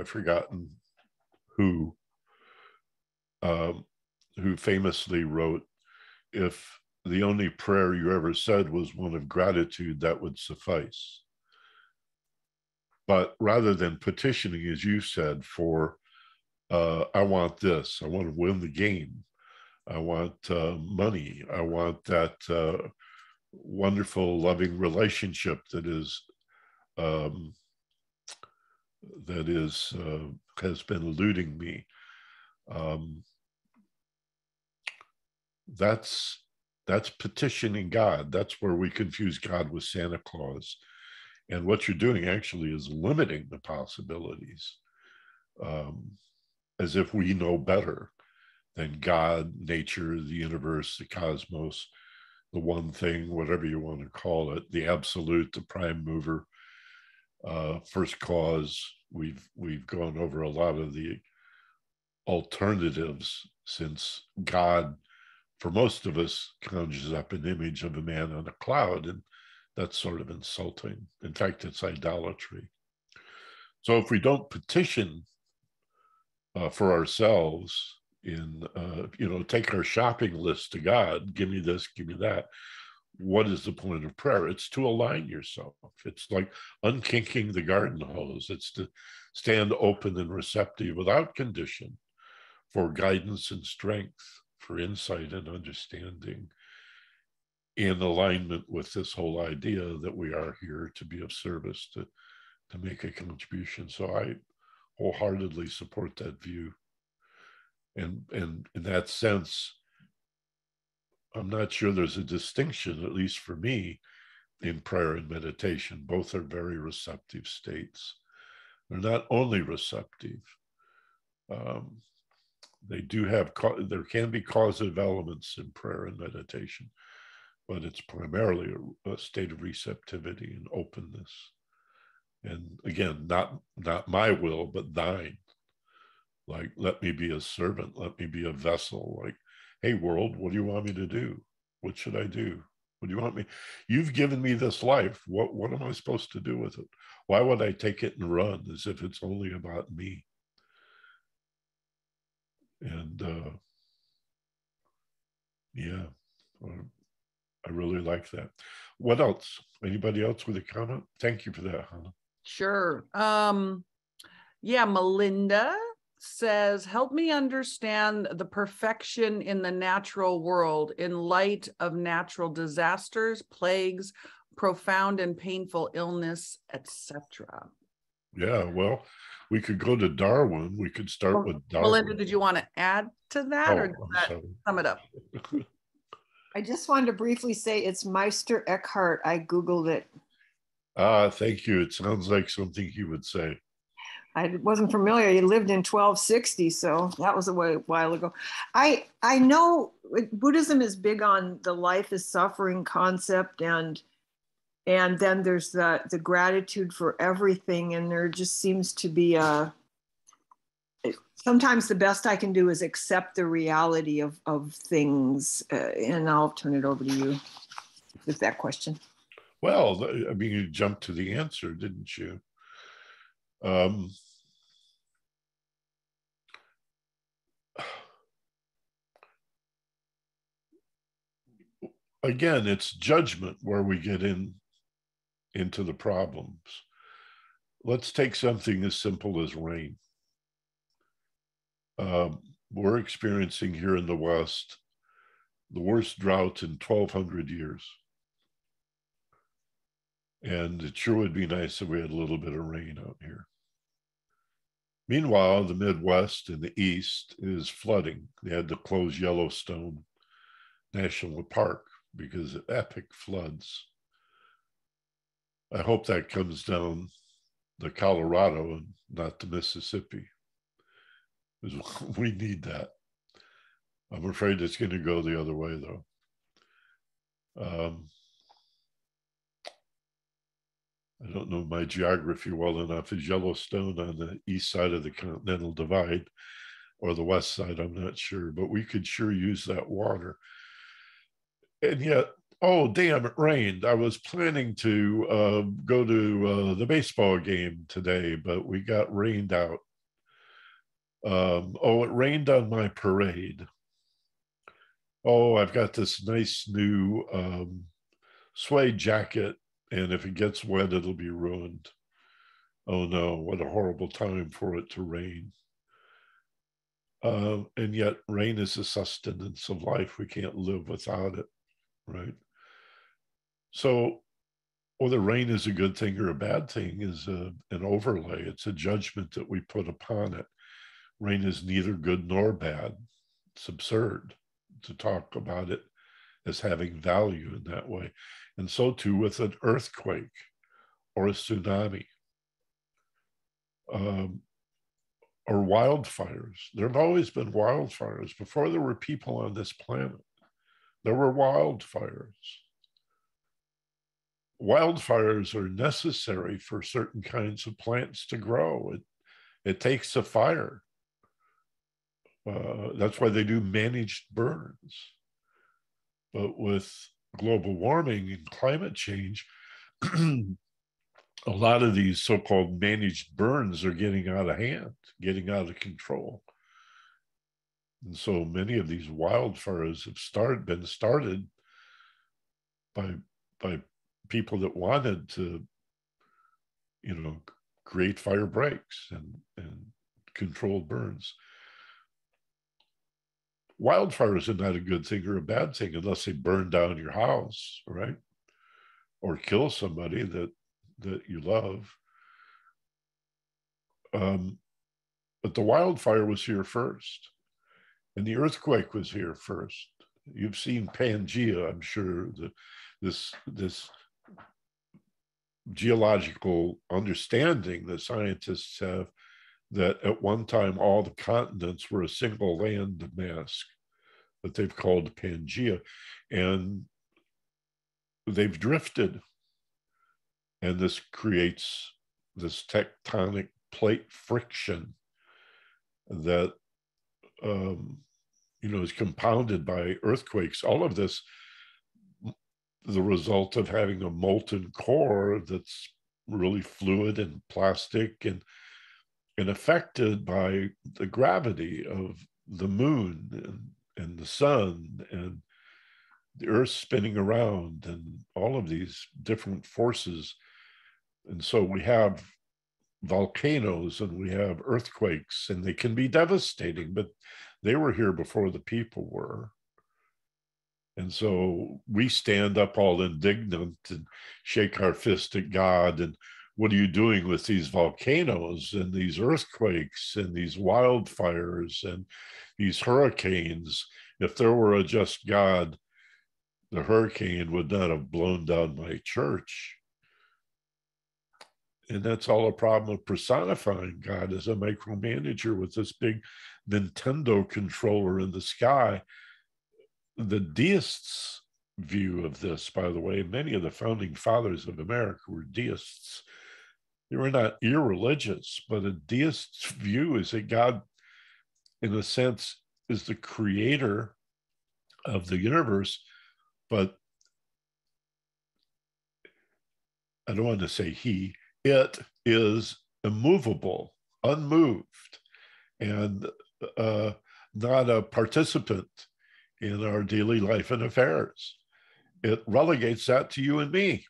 I've forgotten who famously wrote, if the only prayer you ever said was one of gratitude, that would suffice. But rather than petitioning, as you said, for, I want this, I want to win the game, I want money, I want that wonderful, loving relationship has been eluding me. That's petitioning God. That's where we confuse God with Santa Claus. And what you're doing actually is limiting the possibilities, as if we know better than God, nature, the universe, the cosmos, the one thing, whatever you want to call it, the absolute, the prime mover, first cause. We've gone over a lot of the alternatives since God, for most of us, conjures up an image of a man on a cloud, and that's sort of insulting. In fact, it's idolatry. So if we don't petition for ourselves in, take our shopping list to God, give me this, give me that, what is the point of prayer? It's to align yourself. It's like unkinking the garden hose. It's to stand open and receptive without condition for guidance and strength, for insight and understanding, in alignment with this whole idea that we are here to be of service, to make a contribution. So I wholeheartedly support that view. And in that sense, I'm not sure there's a distinction, at least for me, in prayer and meditation. Both are very receptive states. They're not only receptive. They do have, there can be causative elements in prayer and meditation, but it's primarily a state of receptivity and openness. And again, not my will, but thine. Like, let me be a servant, let me be a vessel. Like, hey world, what do you want me to do? What should I do? What do you want me? You've given me this life. What am I supposed to do with it? Why would I take it and run as if it's only about me? And yeah, I really like that. What else? Anybody else with a comment? Thank you for that, Hannah. Sure. Yeah, Melinda says, help me understand the perfection in the natural world in light of natural disasters, plagues, profound and painful illness, etc. Yeah, well, we could go to Darwin. We could start with Darwin. Melinda, did you want to add to that, or does that sum it up? I just wanted to briefly say it's Meister Eckhart. I Googled it. Ah, thank you. It sounds like something he would say. I wasn't familiar. He lived in 1260, so that was a while ago. I know Buddhism is big on the life is suffering concept, and then there's the gratitude for everything, and there just seems to be a, sometimes the best I can do is accept the reality of things. And I'll turn it over to you with that question. Well, I mean, you jumped to the answer, didn't you? Again, it's judgment where we get into the problems. Let's take something as simple as rain. We're experiencing here in the West the worst drought in 1,200 years. And it sure would be nice if we had a little bit of rain out here. Meanwhile, the Midwest and the East is flooding. They had to close Yellowstone National Park because of epic floods. I hope that comes down the Colorado and not the Mississippi. We need that. I'm afraid it's going to go the other way, though. I don't know my geography well enough. Is Yellowstone on the east side of the Continental Divide or the west side? I'm not sure, but we could sure use that water. And yet, oh, damn, it rained. I was planning to go to the baseball game today, but we got rained out. Oh, it rained on my parade. Oh, I've got this nice new suede jacket, and if it gets wet, it'll be ruined. Oh no, what a horrible time for it to rain. And yet rain is the sustenance of life. We can't live without it, right? So whether rain is a good thing or a bad thing is an overlay. It's a judgment that we put upon it. Rain is neither good nor bad. It's absurd to talk about it as having value in that way. And so too with an earthquake or a tsunami or wildfires. There have always been wildfires. Before there were people on this planet, there were wildfires. Wildfires are necessary for certain kinds of plants to grow. It takes a fire. That's why they do managed burns. But with global warming and climate change, a lot of these so-called managed burns are getting out of hand, getting out of control. And so many of these wildfires have been started by people that wanted to, you know, create fire breaks and controlled burns. Wildfires are not a good thing or a bad thing unless they burn down your house, right? Or kill somebody that you love. But the wildfire was here first, and the earthquake was here first, You've seen Pangea, I'm sure, this geological understanding that scientists have that at one time all the continents were a single land mass that they've called Pangea, and they've drifted. And this creates this tectonic plate friction that is compounded by earthquakes. All of this, the result of having a molten core that's really fluid and plastic and affected by the gravity of the moon and the sun and the earth spinning around and all of these different forces. And so we have volcanoes and we have earthquakes, and they can be devastating, but they were here before the people were. And so we stand up all indignant and shake our fist at God. And what are you doing with these volcanoes and these earthquakes and these wildfires and these hurricanes? If there were a just God, the hurricane would not have blown down my church. And that's all a problem of personifying God as a micromanager with this big Nintendo controller in the sky. The deists' view of this, by the way, many of the founding fathers of America were deists. They were not irreligious, but a deist's view is that God, in a sense, is the creator of the universe, but I don't want to say he. It is immovable, unmoved, and not a participant in our daily life and affairs. It relegates that to you and me,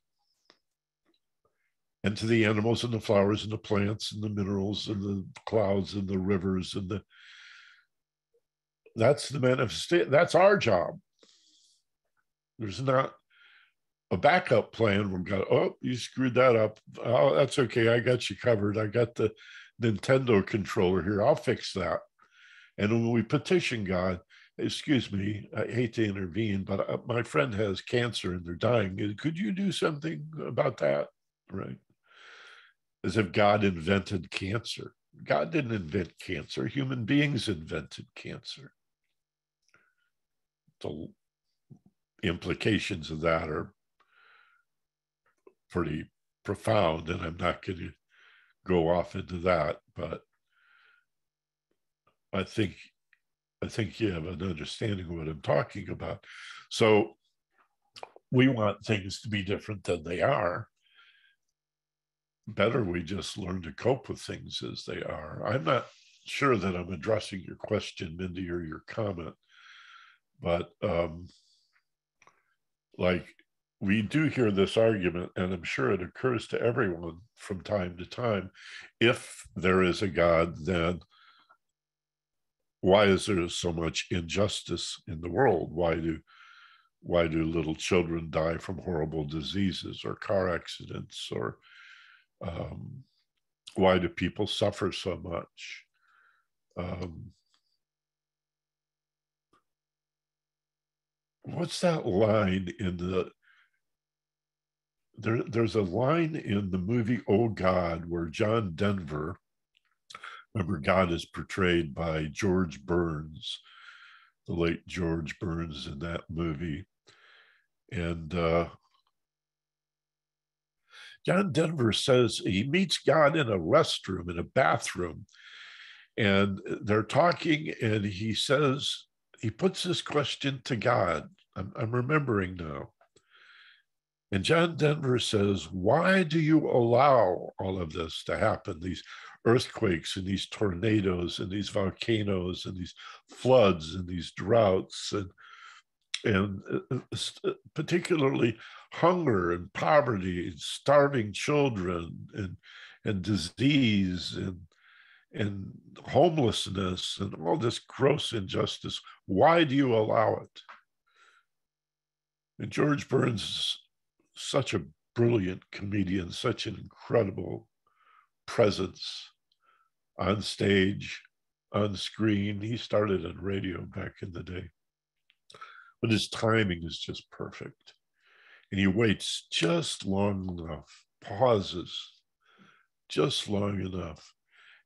and to the animals and the flowers and the plants and the minerals and the clouds and the rivers and the. That's the manifestation. That's our job. There's not a backup plan where God, oh, you screwed that up. Oh, that's okay. I got you covered. I got the Nintendo controller here. I'll fix that. And when we petition God, excuse me, I hate to intervene, but my friend has cancer and they're dying. Could you do something about that? Right? As if God invented cancer. God didn't invent cancer. Human beings invented cancer. The implications of that are pretty profound, and I'm not going to go off into that, but I think you have an understanding of what I'm talking about. So we want things to be different than they are. Better we just learn to cope with things as they are. I'm not sure that I'm addressing your question, Mindy, or your comment, but we do hear this argument, and I'm sure it occurs to everyone from time to time. If there is a God, then why is there so much injustice in the world? Why do little children die from horrible diseases or car accidents? Or why do people suffer so much? What's that line in the... There's a line in the movie Oh God where John Denver, remember, God is portrayed by George Burns, the late George Burns in that movie. And John Denver says he meets God in a restroom, in a bathroom, and they're talking, and he says, he puts this question to God. I'm remembering now. And John Denver says, why do you allow all of this to happen? These earthquakes and these tornadoes and these volcanoes and these floods and these droughts and particularly hunger and poverty and starving children and disease and homelessness and all this gross injustice. Why do you allow it? And George Burns, such a brilliant comedian, such an incredible presence on stage, on screen. He started on radio back in the day. but his timing is just perfect. And he waits just long enough, pauses just long enough.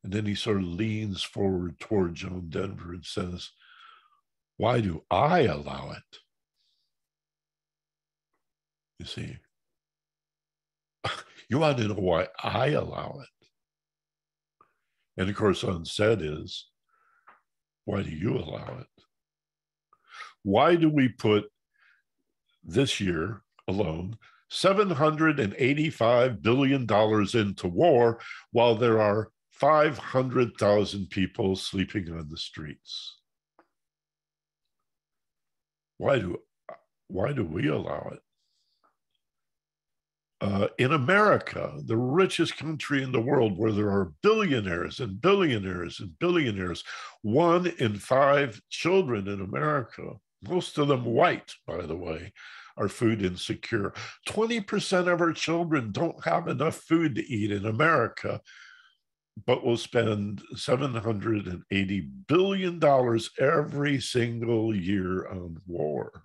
And then he sort of leans forward toward Joan Denver and says, "Why do I allow it?" You see, you want to know why I allow it. And of course, unsaid is, why do you allow it? Why do we put this year alone $785 billion into war while there are 500,000 people sleeping on the streets? Why do we allow it? In America, the richest country in the world, where there are billionaires and billionaires and billionaires, 1 in 5 children in America, most of them white, by the way, are food insecure. 20% of our children don't have enough food to eat in America, but we'll spend $780 billion every single year on war.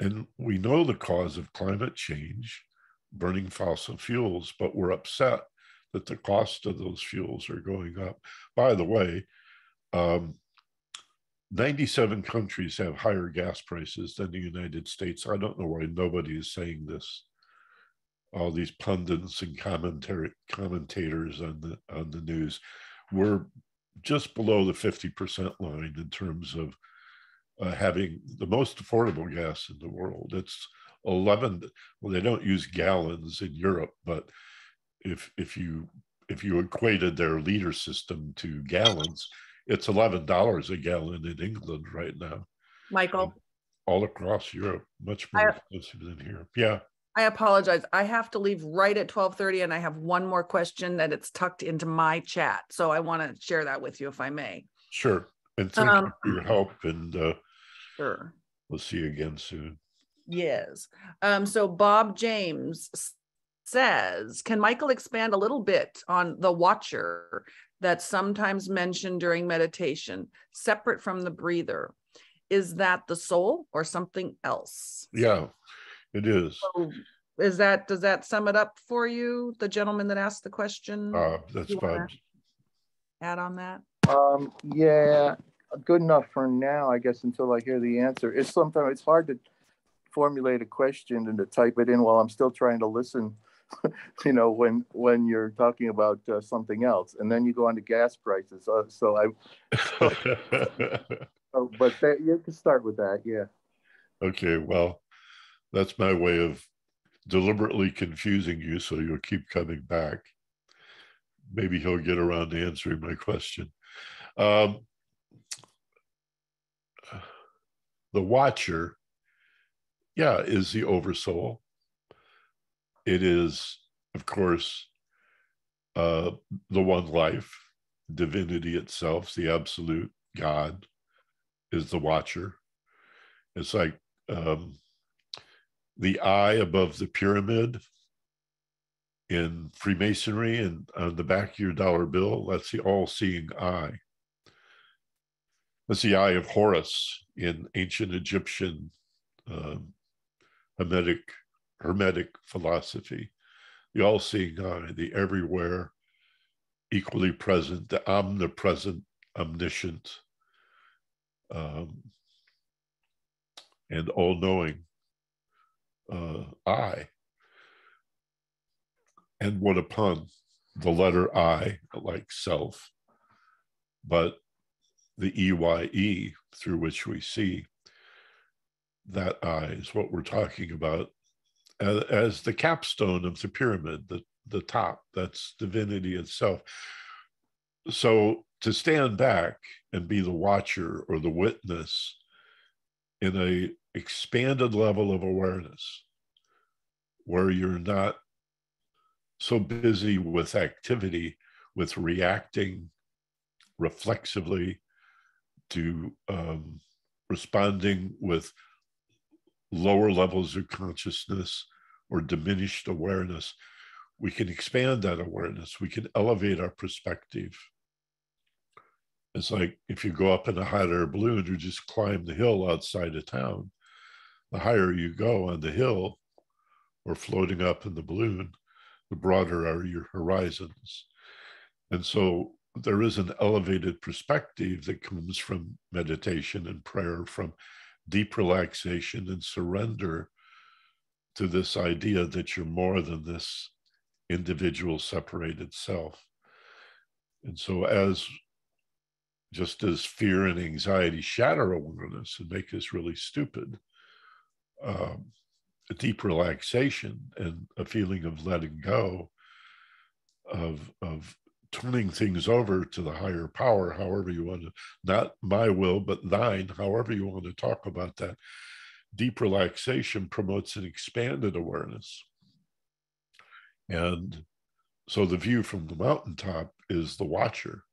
And we know the cause of climate change, burning fossil fuels, but we're upset that the cost of those fuels are going up. By the way, 97 countries have higher gas prices than the United States. I don't know why nobody is saying this. All these pundits and commentators on the news, we're just below the 50% line in terms of having the most affordable gas in the world. It's 11. Well, they don't use gallons in Europe, but if you equated their liter system to gallons, it's $11 a gallon in England right now. Michael, and all across Europe, much more expensive than here. Yeah. I apologize. I have to leave right at 12:30, and I have one more question that it's tucked into my chat. So I want to share that with you, if I may. Sure. And thank you for your help, and sure, we'll see you again soon. Yes. So Bob James says, can Michael expand a little bit on the watcher that's sometimes mentioned during meditation, separate from the breather? Is that the soul or something else? Yeah, it is. So is that, does that sum it up for you, the gentleman that asked the question? That's Bob. Add on that? Yeah, good enough for now, I guess, until I hear the answer. It's sometimes it's hard to formulate a question and to type it in while I'm still trying to listen, you know, when you're talking about something else, and then you go on to gas prices. But that, you can start with that. Yeah. Okay. Well, that's my way of deliberately confusing you so you'll keep coming back. Maybe he'll get around to answering my question. The watcher, yeah, is the oversoul. It is, of course, the one life, divinity itself, the absolute God is the watcher. It's like the eye above the pyramid in Freemasonry, and on the back of your dollar bill, that's the all-seeing eye. That's the eye of Horus in ancient Egyptian Hermetic philosophy. The all-seeing eye, the everywhere, equally present, the omnipresent, omniscient, and all-knowing eye. And what a pun, the letter I, like self, but the EYE through which we see, that I is what we're talking about as the capstone of the pyramid, the top, that's divinity itself. So to stand back and be the watcher or the witness in an expanded level of awareness where you're not so busy with activity, with reacting reflexively, to responding with lower levels of consciousness or diminished awareness. We can expand that awareness. We can elevate our perspective. It's like if you go up in a hot air balloon, you just climb the hill outside of town. The higher you go on the hill or floating up in the balloon, the broader are your horizons. And so there is an elevated perspective that comes from meditation and prayer, from deep relaxation and surrender to this idea that you're more than this individual separated self. And so just as fear and anxiety shatter awareness and make us really stupid, a deep relaxation and a feeling of letting go, of turning things over to the higher power, however you want to, not my will, but thine, however you want to talk about that, deep relaxation promotes an expanded awareness. And so the view from the mountaintop is the watcher,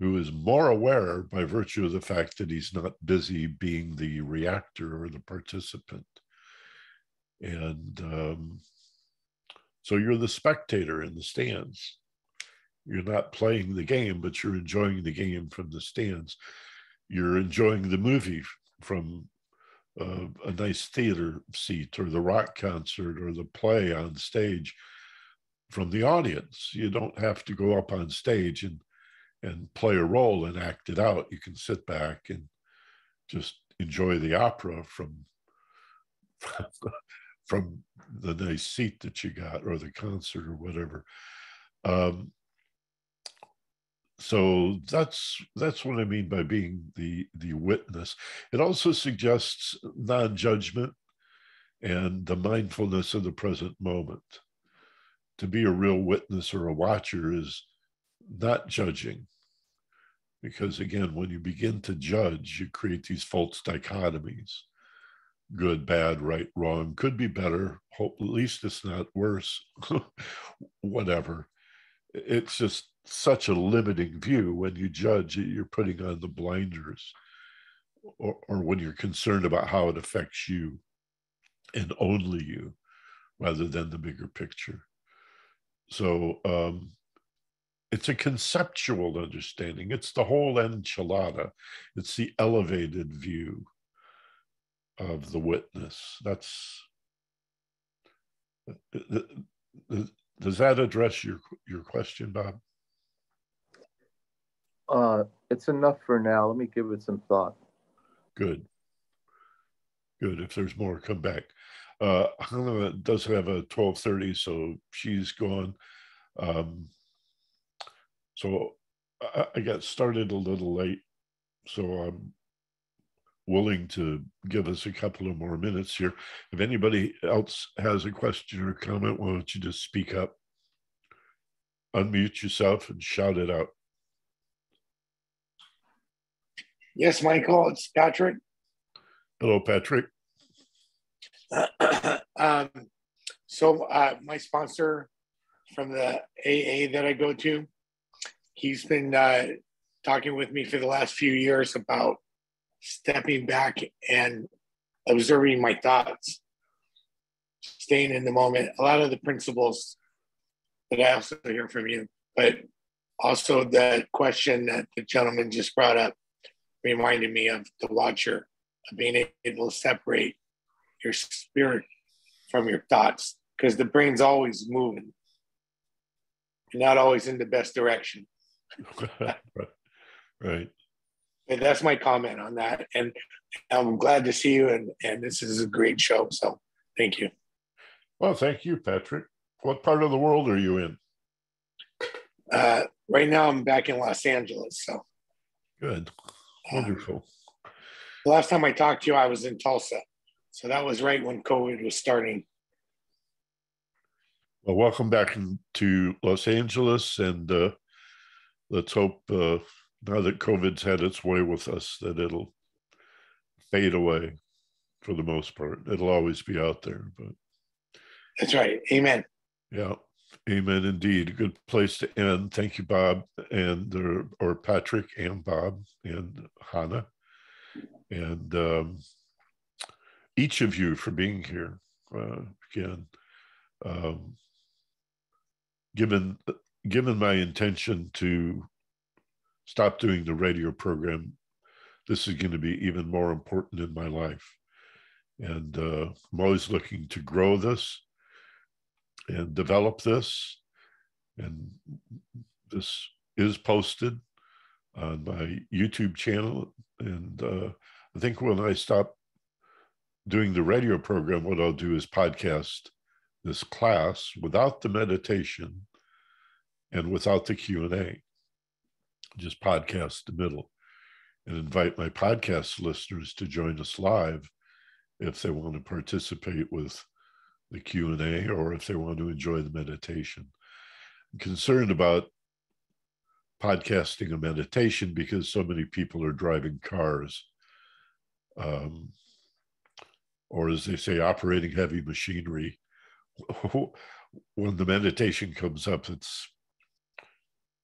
who is more aware by virtue of the fact that he's not busy being the reactor or the participant. And so you're the spectator in the stands. You're not playing the game, but you're enjoying the game from the stands. You're enjoying the movie from a nice theater seat, or the rock concert, or the play on stage from the audience. You don't have to go up on stage and play a role and act it out. You can sit back and just enjoy the opera from the nice seat that you got, or the concert, or whatever. So that's what I mean by being the witness. It also suggests non-judgment and the mindfulness of the present moment. To be a real witness or a watcher is not judging. Because again, when you begin to judge, you create these false dichotomies. Good, bad, right, wrong, could be better, hope at least it's not worse, whatever. It's just such a limiting view. When you judge, you're putting on the blinders, or when you're concerned about how it affects you and only you, rather than the bigger picture. So it's a conceptual understanding. It's the whole enchilada. It's the elevated view of the witness. Does that address your question, Bob? It's enough for now. Let me give it some thought. Good. Good. If there's more, come back. Hannah does have a 12:30, so she's gone. So I got started a little late, so I'm willing to give us a couple of more minutes here. If anybody else has a question or comment, why don't you just speak up, unmute yourself, and shout it out. Yes, Michael, it's Patrick. Hello, Patrick. My sponsor from the AA that I go to, he's been talking with me for the last few years about stepping back and observing my thoughts, staying in the moment. A lot of the principles that I also hear from you, but also the question that the gentleman just brought up reminded me of the watcher, of being able to separate your spirit from your thoughts, because the brain's always moving, not always in the best direction. Right. And that's my comment on that. And I'm glad to see you. And this is a great show. So thank you. Well, thank you, Patrick. What part of the world are you in? Right now, I'm back in Los Angeles. So good. Wonderful. The last time I talked to you, I was in Tulsa. So that was right when COVID was starting. Well, welcome back to Los Angeles. And let's hope now that COVID's had its way with us, that it'll fade away for the most part. It'll always be out there. But that's right. Amen. Yeah. Amen indeed. A good place to end. Thank you, Bob, and or Patrick and Bob and Hannah. And each of you for being here again. Given my intention to stop doing the radio program. This is going to be even more important in my life. And I'm always looking to grow this and develop this. And this is posted on my YouTube channel. And I think when I stop doing the radio program, what I'll do is podcast this class without the meditation and without the Q&A. Just podcast the middle and invite my podcast listeners to join us live if they want to participate with the Q&A or if they want to enjoy the meditation. I'm concerned about podcasting a meditation because so many people are driving cars, or as they say, operating heavy machinery. When the meditation comes up, it's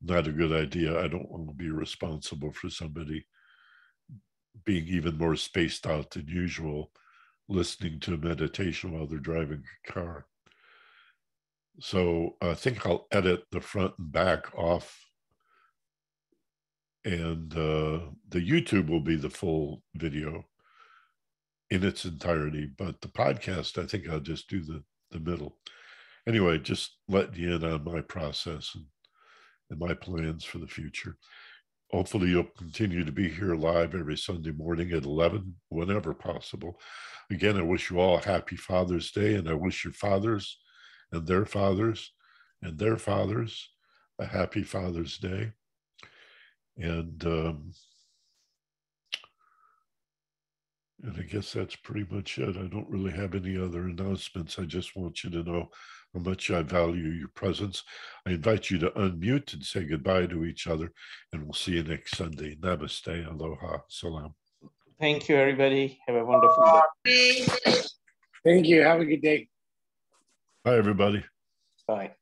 not a good idea. I don't want to be responsible for somebody being even more spaced out than usual, listening to meditation while they're driving a car. So I think I'll edit the front and back off, and the YouTube will be the full video in its entirety, but the podcast, I think I'll just do the middle. Anyway, just letting you in on my process and my plans for the future. Hopefully you'll continue to be here live every Sunday morning at 11, whenever possible. Again, I wish you all a happy Father's Day, and I wish your fathers and their fathers and their fathers a happy Father's Day. And I guess that's pretty much it. I don't really have any other announcements. I just want you to know how much I value your presence. I invite you to unmute and say goodbye to each other, and we'll see you next Sunday. Namaste, aloha, salam. Thank you, everybody. Have a wonderful day. Thank you. Have a good day. Bye, everybody. Bye.